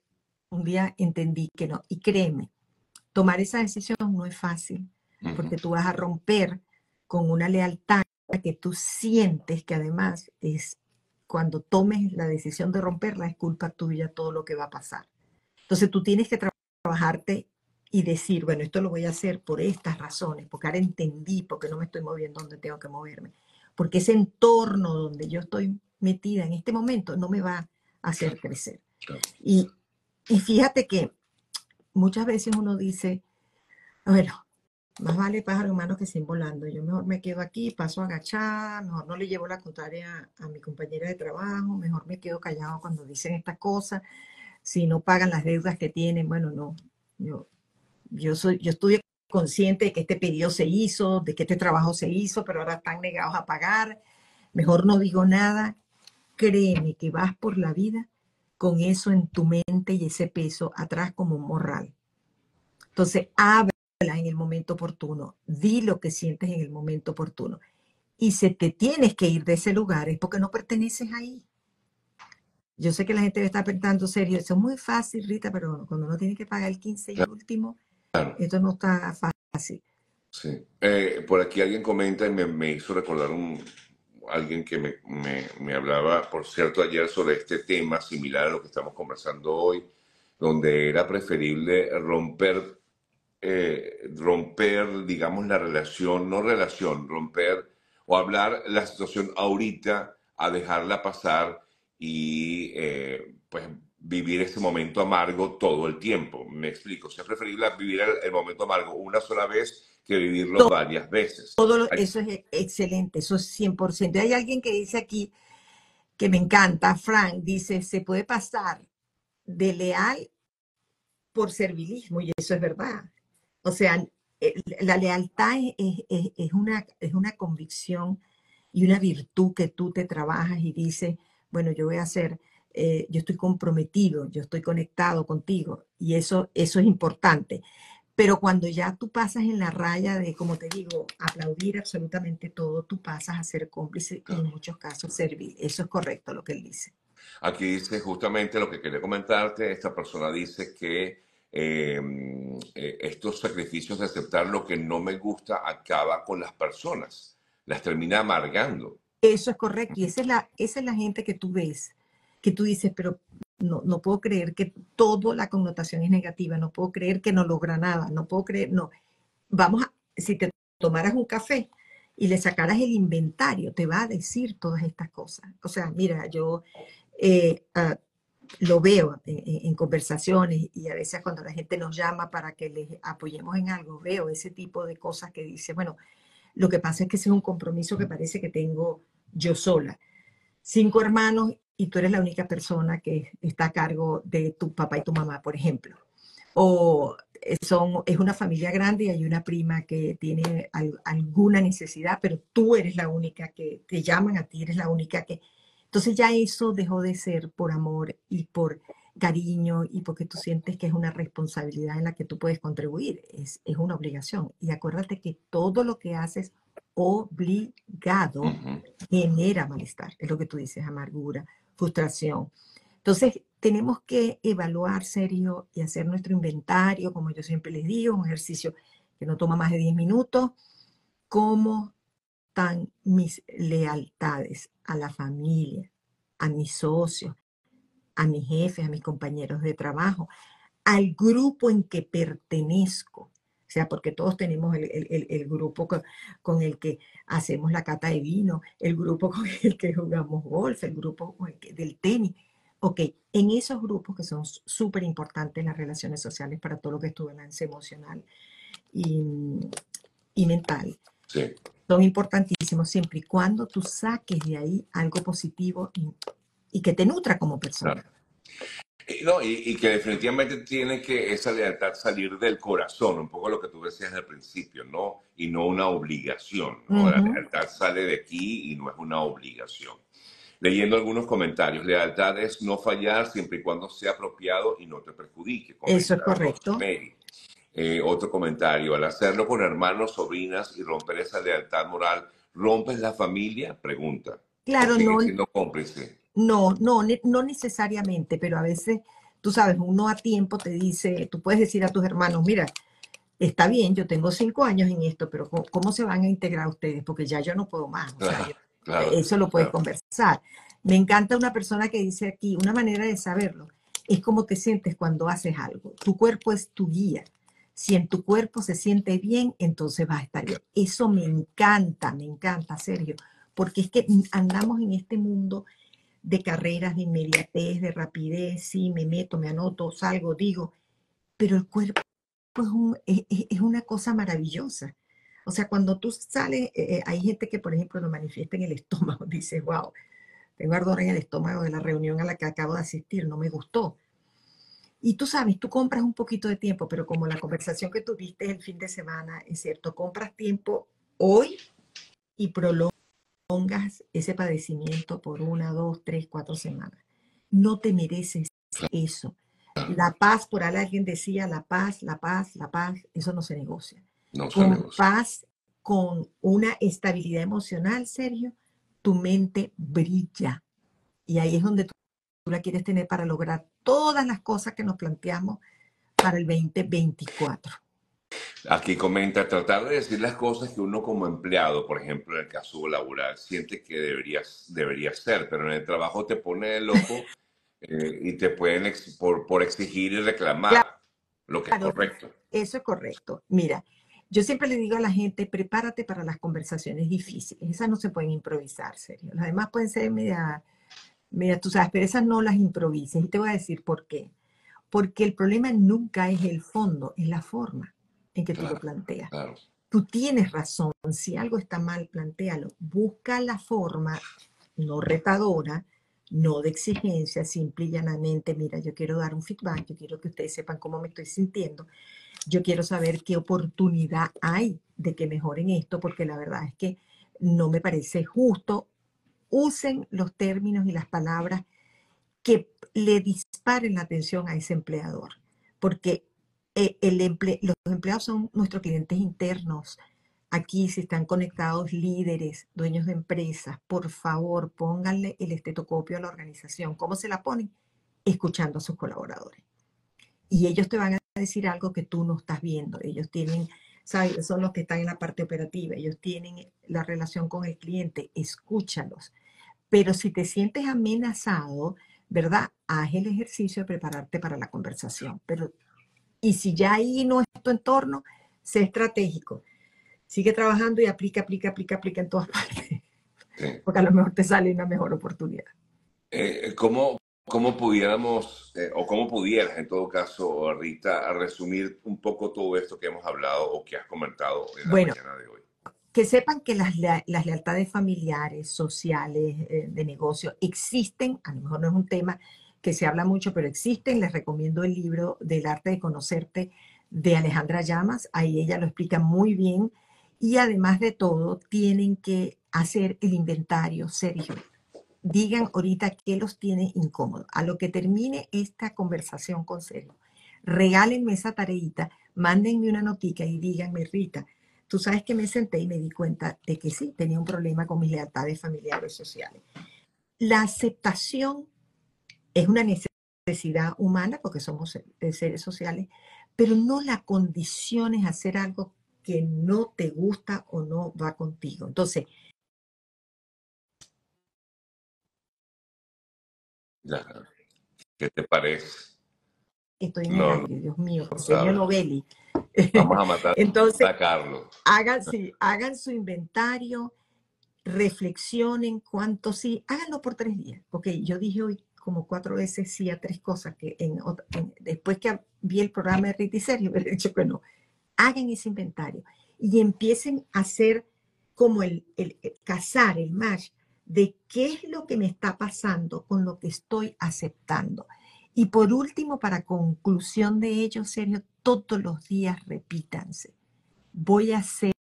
Un día entendí que no. Y créeme, tomar esa decisión no es fácil, porque tú vas a romper con una lealtad que tú sientes que además es, cuando tomes la decisión de romperla, es culpa tuya todo lo que va a pasar. Entonces tú tienes que trabajarte y decir, bueno, esto lo voy a hacer por estas razones, porque ahora entendí, porque no me estoy moviendo donde tengo que moverme, porque ese entorno donde yo estoy metida en este momento no me va a hacer crecer. Y fíjate que muchas veces uno dice, bueno, más vale pájaro en mano que sin volando. Yo mejor me quedo aquí, paso agachada, mejor no le llevo la contraria a mi compañera de trabajo, mejor me quedo callado cuando dicen estas cosas, si no pagan las deudas que tienen. Bueno, no, yo estuve consciente de que este pedido se hizo, de que este trabajo se hizo, pero ahora están negados a pagar. Mejor no digo nada. Créeme que vas por la vida con eso en tu mente y ese peso atrás como un morral. Entonces, habla en el momento oportuno, di lo que sientes en el momento oportuno. Y si te tienes que ir de ese lugar es porque no perteneces ahí. Yo sé que la gente está pensando, serio, eso es muy fácil, Rita, pero cuando uno tiene que pagar el 15 y el último, esto no está fácil. Sí. Por aquí alguien comenta y me hizo recordar alguien que me hablaba, por cierto, ayer sobre este tema similar a lo que estamos conversando hoy, donde era preferible romper, digamos, la romper o hablar la situación ahorita a dejarla pasar y pues vivir este momento amargo todo el tiempo. Me explico, o sea, es preferible vivir el momento amargo una sola vez que vivirlo varias veces. Eso es excelente, eso es 100%. Hay alguien que dice aquí, que me encanta, Frank, dice, se puede pasar de leal por servilismo, y eso es verdad. O sea, la lealtad es una convicción y una virtud que tú te trabajas y dices, bueno, yo voy a hacer, yo estoy comprometido, yo estoy conectado contigo, y eso es importante. Pero cuando ya tú pasas en la raya de, como te digo, aplaudir absolutamente todo, tú pasas a ser cómplice y en muchos casos servil. Eso es correcto lo que él dice. Aquí dice justamente lo que quería comentarte. Esta persona dice que estos sacrificios de aceptar lo que no me gusta acaba con las personas. Las termina amargando. Eso es correcto. Y esa es la gente que tú ves, que tú dices, pero... No puedo creer que toda la connotación es negativa, no puedo creer que no logra nada, no puedo creer, no. Vamos a, si te tomaras un café y le sacaras el inventario, te va a decir todas estas cosas. O sea, mira, yo lo veo en conversaciones y a veces cuando la gente nos llama para que les apoyemos en algo, veo ese tipo de cosas que dice, bueno, lo que pasa es que ese es un compromiso que parece que tengo yo sola. 5 hermanos y tú eres la única persona que está a cargo de tu papá y tu mamá, por ejemplo. O es una familia grande y hay una prima que tiene alguna necesidad, pero tú eres la única que te llaman a ti, eres la única que... Entonces ya eso dejó de ser por amor y por cariño y porque tú sientes que es una responsabilidad en la que tú puedes contribuir. Es una obligación. Y acuérdate que todo lo que haces obligado genera malestar. Es lo que tú dices, amargura, frustración. Entonces, tenemos que evaluar, Sergio, y hacer nuestro inventario, como yo siempre les digo, un ejercicio que no toma más de 10 minutos. ¿Cómo están mis lealtades a la familia, a mis socios, a mis jefes, a mis compañeros de trabajo, al grupo en que pertenezco? O sea, porque todos tenemos el grupo con el que hacemos la cata de vino, el grupo con el que jugamos golf, el grupo con el que, del tenis. Ok, en esos grupos que son súper importantes las relaciones sociales para todo lo que es tu balance emocional y mental. Sí. Son importantísimos siempre y cuando tú saques de ahí algo positivo y que te nutra como persona. Claro. No, y que definitivamente tiene que esa lealtad salir del corazón, un poco lo que tú decías al principio, ¿no? Y no una obligación, ¿no? La lealtad sale de aquí y no es una obligación. Leyendo algunos comentarios, lealtad es no fallar siempre y cuando sea apropiado y no te perjudique. Eso es correcto. Otro comentario, al hacerlo con hermanos, sobrinas y romper esa lealtad moral, ¿rompes la familia? Pregunta. Claro, no. Siendo cómplice. No necesariamente, pero a veces, tú sabes, uno a tiempo te dice, tú puedes decir a tus hermanos, mira, está bien, yo tengo 5 años en esto, pero ¿cómo se van a integrar ustedes? Porque ya yo no puedo más. O sea, eso lo puedes conversar. Me encanta una persona que dice aquí, una manera de saberlo, es cómo te sientes cuando haces algo. Tu cuerpo es tu guía. Si en tu cuerpo se siente bien, entonces va a estar bien. Eso me encanta, Sergio, porque es que andamos en este mundo de carreras, de inmediatez, de rapidez, sí, me meto, me anoto, salgo, digo, pero el cuerpo es una cosa maravillosa. O sea, cuando tú sales, hay gente que, por ejemplo, lo manifiesta en el estómago, dice, wow, tengo ardor en el estómago de la reunión a la que acabo de asistir, no me gustó. Y tú sabes, tú compras un poquito de tiempo, pero como la conversación que tuviste el fin de semana, es cierto, compras tiempo hoy y prolongas ese padecimiento por 1, 2, 3, 4 semanas. No te mereces eso. La paz, por ahí alguien decía, la paz, eso no se negocia. Paz, con una estabilidad emocional, Sergio, tu mente brilla. Y ahí es donde tú la quieres tener para lograr todas las cosas que nos planteamos para el 2024. Aquí comenta, tratar de decir las cosas que uno como empleado, por ejemplo, en el caso laboral, siente que debería ser, pero en el trabajo te pone de loco y te pueden por exigir y reclamar lo que es correcto. Eso es correcto. Mira, yo siempre le digo a la gente, prepárate para las conversaciones difíciles. Esas no se pueden improvisar, serio. Las demás pueden ser media, tú sabes, pero esas no las improvises. Y te voy a decir por qué. Porque el problema nunca es el fondo, es la forma en que tú lo planteas. Claro. Tú tienes razón, si algo está mal, plantéalo. Busca la forma no retadora, no de exigencia, simple y llanamente, mira, yo quiero dar un feedback, yo quiero que ustedes sepan cómo me estoy sintiendo, yo quiero saber qué oportunidad hay de que mejoren esto, porque la verdad es que no me parece justo. Usen los términos y las palabras que le disparen la atención a ese empleador, porque los empleados son nuestros clientes internos. Aquí si están conectados líderes, dueños de empresas, por favor, pónganle el estetoscopio a la organización. ¿Cómo se la ponen? Escuchando a sus colaboradores. Y ellos te van a decir algo que tú no estás viendo. Ellos tienen, ¿sabes? Son los que están en la parte operativa. Ellos tienen la relación con el cliente. Escúchalos. Pero si te sientes amenazado, ¿verdad? Haz el ejercicio de prepararte para la conversación. Pero, y si ya ahí no es tu entorno, sé estratégico. Sigue trabajando y aplica en todas partes. Sí. Porque a lo mejor te sale una mejor oportunidad. ¿Cómo pudiéramos, o cómo pudieras en todo caso, Rita, resumir un poco todo esto que hemos hablado o que has comentado en la mañana de hoy? Que sepan que las lealtades familiares, sociales, de negocio, existen. A lo mejor no es un tema que se habla mucho, pero existen. Les recomiendo el libro del arte de conocerte de Alejandra Llamas. Ahí ella lo explica muy bien. Y además de todo, tienen que hacer el inventario, Sergio. Digan ahorita qué los tiene incómodos. A lo que termine esta conversación con Sergio, regálenme esa tareita, mándenme una notica y díganme, Rita, tú sabes que me senté y me di cuenta de que sí, tenía un problema con mis lealtades familiares sociales. La aceptación es una necesidad humana porque somos seres sociales, pero no la condiciones a hacer algo que no te gusta o no va contigo. Entonces, ¿qué te parece? Estoy en el aire, Dios mío, señor Novelli. Vamos a matar. Entonces, hagan su inventario, reflexionen cuánto sí, háganlo por 3 días. Okay, yo dije hoy como 4 veces sí a 3 cosas que después que vi el programa de Rita y Sergio, me he dicho que no. Hagan ese inventario y empiecen a hacer como cazar el match de qué es lo que me está pasando con lo que estoy aceptando. Y por último, para conclusión de ello, Sergio, todos los días repítanse: voy a ser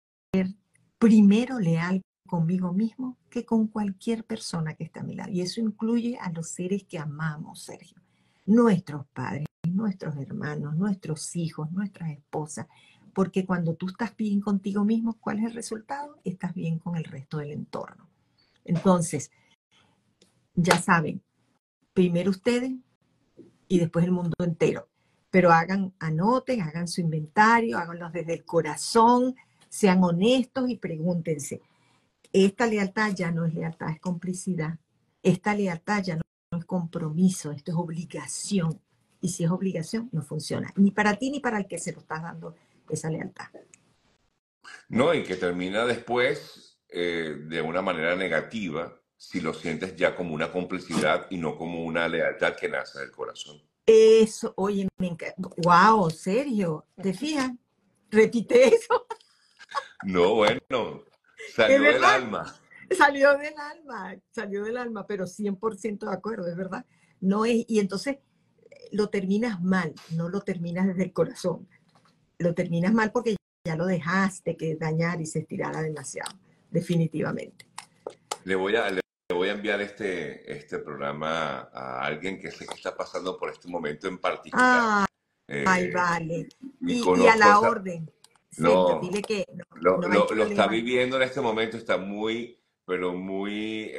primero leal conmigo mismo que con cualquier persona que está a mi lado. Y eso incluye a los seres que amamos, Sergio. Nuestros padres, nuestros hermanos, nuestros hijos, nuestras esposas. Porque cuando tú estás bien contigo mismo, ¿cuál es el resultado? Estás bien con el resto del entorno. Entonces, ya saben, primero ustedes y después el mundo entero. Pero anoten, hagan su inventario, háganlo desde el corazón, sean honestos y pregúntense. Esta lealtad ya no es lealtad, es complicidad. Esta lealtad ya no es compromiso, esto es obligación. Y si es obligación, no funciona. Ni para ti ni para el que se lo estás dando esa lealtad. No, y que termina después de una manera negativa si lo sientes ya como una complicidad y no como una lealtad que nace del corazón. Eso, oye, me encanta. ¡Wow, Sergio! ¿Te fijas? ¿Repite eso? No, bueno, salió del alma. Salió del alma, pero 100% de acuerdo, es verdad. No es, y entonces lo terminas mal, no lo terminas desde el corazón. Lo terminas mal porque ya lo dejaste que dañar y se estirara demasiado, definitivamente. Le voy a enviar este programa a alguien que sé que está pasando por este momento en particular. Ay, vale. Y a la orden. No, dile que lo está viviendo en este momento, está muy, pero muy...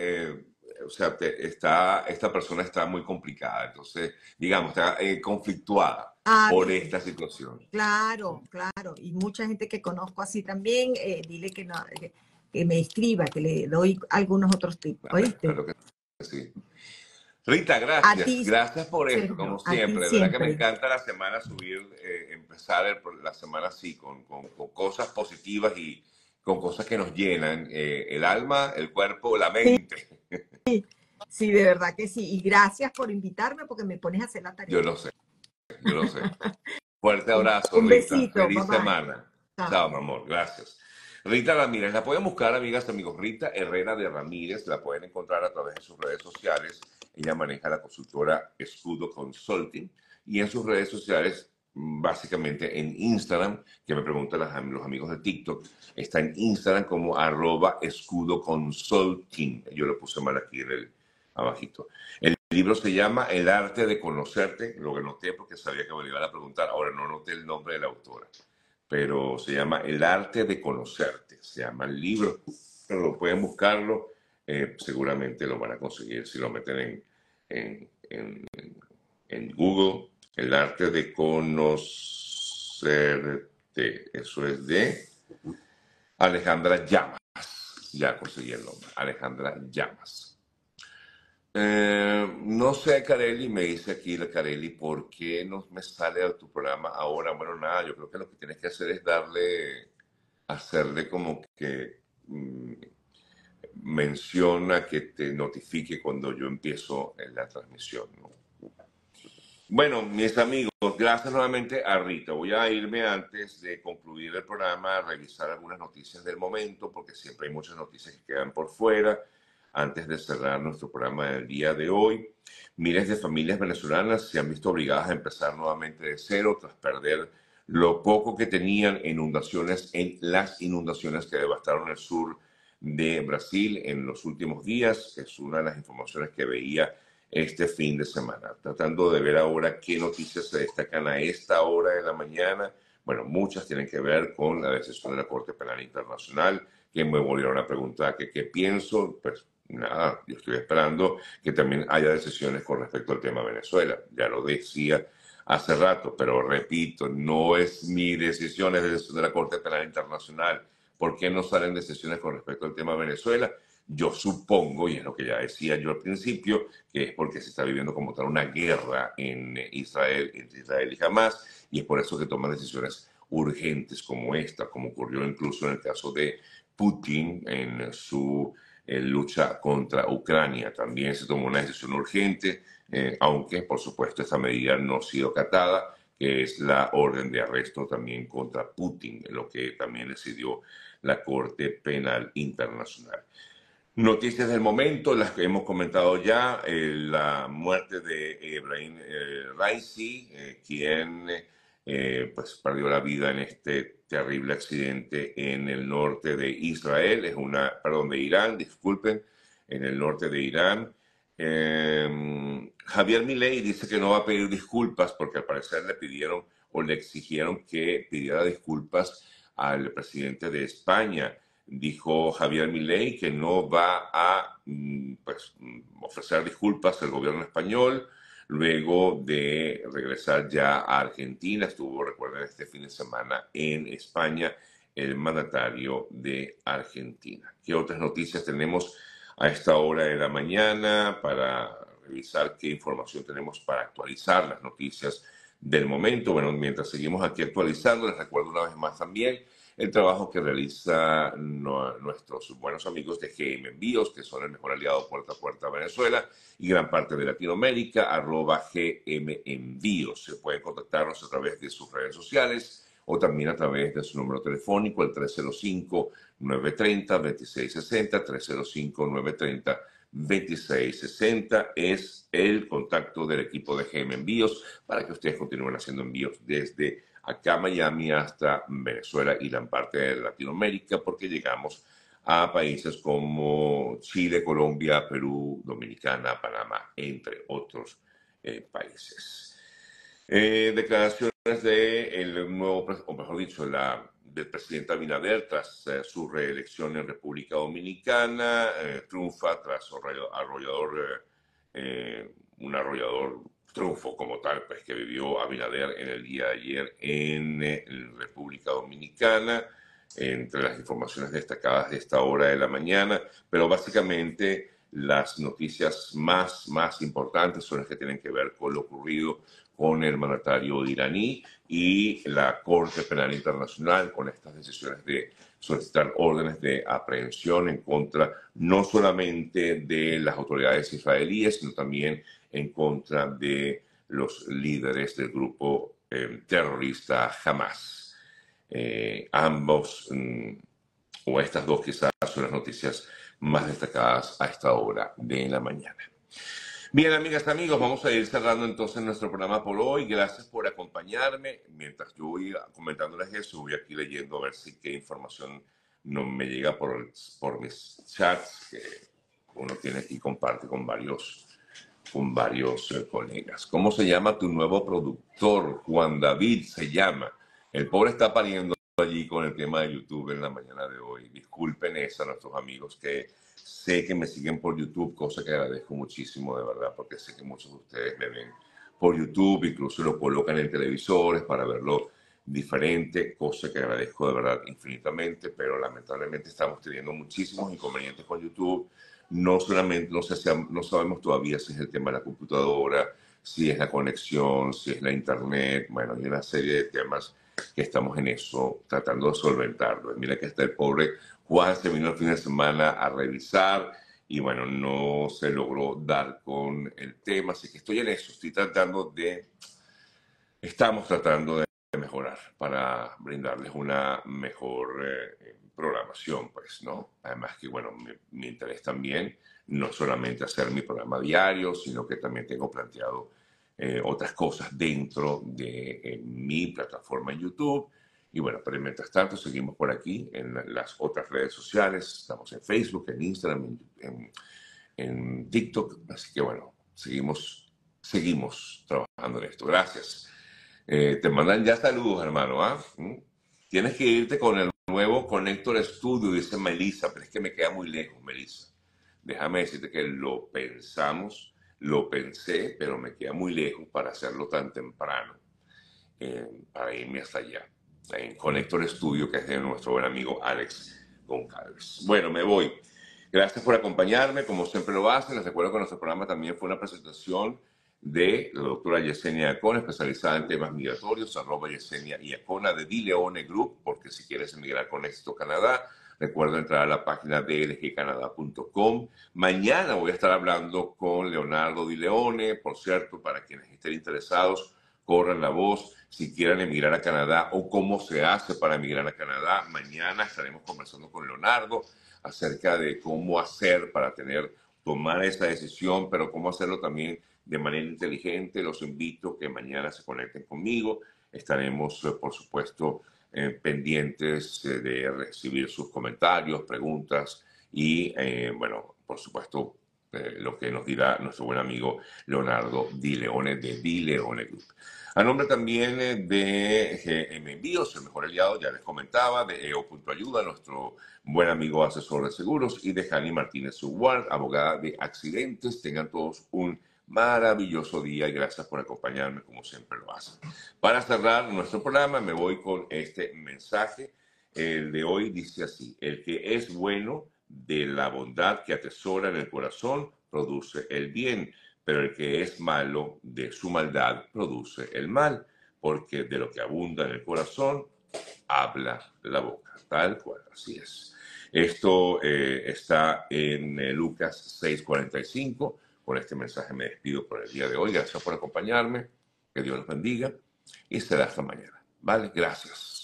o sea, esta persona está muy complicada, entonces, digamos, está conflictuada por esta situación. Claro, claro. Y mucha gente que conozco así también, dile que, no, que me escriba, que le doy algunos otros tips. Claro que sí. Rita, gracias. Gracias por esto, como siempre. De verdad que me encanta la semana empezar la semana así, con cosas positivas y con cosas que nos llenan el alma, el cuerpo, la mente. Sí, sí, de verdad que sí. Y gracias por invitarme porque me pones a hacer la tarea. Yo lo sé, yo lo sé. Fuerte abrazo, un Rita. Besito, feliz semana. Chao, mi amor. Gracias. Rita Ramírez, la pueden buscar, amigas, amigos. Rita Herrera de Ramírez, la pueden encontrar a través de sus redes sociales. Ella maneja la consultora Escudo Consulting y en sus redes sociales básicamente en Instagram, que me preguntan los amigos de TikTok, está en Instagram como @escudoconsulting. Yo lo puse mal aquí en el abajito. El libro se llama El arte de conocerte, lo que noté porque sabía que me lo iban a preguntar, ahora no noté el nombre de la autora, pero se llama El arte de conocerte, se llama el libro, pero lo pueden buscarlo, seguramente lo van a conseguir si lo meten en Google. El arte de conocerte, eso es de Alejandra Llamas, ya conseguí el nombre, Alejandra Llamas. No sé, Carelli, me dice aquí la Carelli, ¿por qué no me sale a tu programa ahora? Bueno, nada, yo creo que lo que tienes que hacer es hacerle como que menciona que te notifique cuando yo empiezo en la transmisión, ¿no? Bueno, mis amigos, gracias nuevamente a Rita. Voy a irme antes de concluir el programa a revisar algunas noticias del momento, porque siempre hay muchas noticias que quedan por fuera. Antes de cerrar nuestro programa del día de hoy, miles de familias venezolanas se han visto obligadas a empezar nuevamente de cero tras perder lo poco que tenían en las inundaciones que devastaron el sur de Brasil en los últimos días. Es una de las informaciones que veía este fin de semana. Tratando de ver ahora qué noticias se destacan a esta hora de la mañana. Bueno, muchas tienen que ver con la decisión de la Corte Penal Internacional, que me volvieron a preguntar que qué pienso. Pues nada, yo estoy esperando que también haya decisiones con respecto al tema Venezuela. Ya lo decía hace rato, pero repito, no es mi decisión, es decisión de la Corte Penal Internacional. ¿Por qué no salen decisiones con respecto al tema Venezuela? Yo supongo, y es lo que ya decía yo al principio, que es porque se está viviendo como tal una guerra en Israel, entre Israel y Hamas, y es por eso que toman decisiones urgentes como esta, como ocurrió incluso en el caso de Putin en su lucha contra Ucrania. También se tomó una decisión urgente, aunque por supuesto esta medida no ha sido acatada, que es la orden de arresto también contra Putin, lo que también decidió la Corte Penal Internacional. Noticias del momento, las que hemos comentado ya, la muerte de Ebrahim Raisi, quien pues perdió la vida en este terrible accidente en el norte de Israel, de Irán, en el norte de Irán. Javier Milei dice que no va a pedir disculpas porque al parecer le pidieron o le exigieron que pidiera disculpas al presidente de España. Dijo Javier Milei que no va a ofrecer disculpas al gobierno español luego de regresar ya a Argentina. Estuvo, recuerden, este fin de semana en España el mandatario de Argentina. ¿Qué otras noticias tenemos a esta hora de la mañana para revisar qué información tenemos para actualizar las noticias del momento? Bueno, mientras seguimos aquí actualizando, les recuerdo una vez más también el trabajo que realizan nuestros buenos amigos de GM Envíos, que son el mejor aliado puerta a puerta a Venezuela y gran parte de Latinoamérica, @GM Envíos. Se pueden contactarnos a través de sus redes sociales o también a través de su número telefónico, el 305-930-2660, 305-930-2660. Es el contacto del equipo de GM Envíos para que ustedes continúen haciendo envíos desde acá Miami hasta Venezuela y la parte de Latinoamérica, porque llegamos a países como Chile, Colombia, Perú, Dominicana, Panamá, entre otros países. Declaraciones del presidente Abinader tras su reelección en República Dominicana. Triunfa tras un arrollador triunfo como tal, pues, que vivió Abinader en el día de ayer en República Dominicana, entre las informaciones destacadas de esta hora de la mañana. Pero básicamente las noticias más importantes son las que tienen que ver con lo ocurrido con el mandatario iraní y la Corte Penal Internacional con estas decisiones de solicitar órdenes de aprehensión en contra no solamente de las autoridades israelíes, sino también en contra de los líderes del grupo terrorista Hamas. Estas dos quizás son las noticias más destacadas a esta hora de la mañana. Bien, amigas, amigos, vamos a ir cerrando entonces nuestro programa por hoy. Gracias por acompañarme. Mientras yo voy comentándoles eso, voy aquí leyendo a ver si qué información no me llega por mis chats que uno tiene y comparte con varios colegas. ¿Cómo se llama tu nuevo productor? Juan David se llama. El pobre está pariendo allí con el tema de YouTube en la mañana de hoy. Disculpen a nuestros amigos que sé que me siguen por YouTube, cosa que agradezco muchísimo, de verdad, porque sé que muchos de ustedes me ven por YouTube, incluso lo colocan en televisores para verlo diferente, cosa que agradezco de verdad infinitamente, pero lamentablemente estamos teniendo muchísimos inconvenientes con YouTube. No solamente, no sabemos todavía si es el tema de la computadora, si es la conexión, si es la internet, bueno, hay una serie de temas que estamos en eso, tratando de solventarlo. Mira que está el pobre Juan, se vino el fin de semana a revisar y bueno, no se logró dar con el tema, así que estoy en eso, estamos tratando de mejorar para brindarles una mejor programación, pues, ¿no? Además que, bueno, mi interés también, no solamente hacer mi programa diario, sino que también tengo planteado otras cosas dentro de mi plataforma en YouTube. Y bueno, pero mientras tanto seguimos por aquí en las otras redes sociales. Estamos en Facebook, en Instagram, en TikTok. Así que bueno, seguimos trabajando en esto. Gracias. Te mandan ya saludos, hermano. Tienes que irte con el nuevo Connector Studio, dice Melissa, pero es que me queda muy lejos, Melissa. Déjame decirte que lo pensamos. Lo pensé, pero me queda muy lejos para hacerlo tan temprano, para irme hasta allá, en Connector Studio, que es de nuestro buen amigo Alex Goncalves. Bueno, me voy. Gracias por acompañarme, como siempre lo hacen. Les recuerdo que nuestro programa también fue una presentación de la doctora Yesenia Iacona, especializada en temas migratorios, @ Yesenia Iacona, de Dileone Group, porque si quieres emigrar con éxito a Canadá, recuerda entrar a la página de dlgcanada.com. Mañana voy a estar hablando con Leonardo Dileone. Por cierto, para quienes estén interesados, corran la voz. Si quieren emigrar a Canadá o cómo se hace para emigrar a Canadá, mañana estaremos conversando con Leonardo acerca de cómo hacer para tomar esa decisión, pero cómo hacerlo también de manera inteligente. Los invito a que mañana se conecten conmigo. Estaremos, por supuesto, pendientes de recibir sus comentarios, preguntas y, bueno, por supuesto, lo que nos dirá nuestro buen amigo Leonardo Dileone de Dileone Group. A nombre también de GM Envíos, el mejor aliado, ya les comentaba, de EO.Ayuda, nuestro buen amigo asesor de seguros, y de Jany Martínez Ward, abogada de accidentes. Tengan todos un maravilloso día y gracias por acompañarme como siempre lo hacen. Para cerrar nuestro programa me voy con este mensaje. El de hoy dice así: el que es bueno de la bondad que atesora en el corazón produce el bien, pero el que es malo de su maldad produce el mal, porque de lo que abunda en el corazón habla la boca. Tal cual, así es. Esto está en Lucas 6:45. Con este mensaje me despido por el día de hoy. Gracias por acompañarme. Que Dios los bendiga. Y será hasta mañana. ¿Vale? Gracias.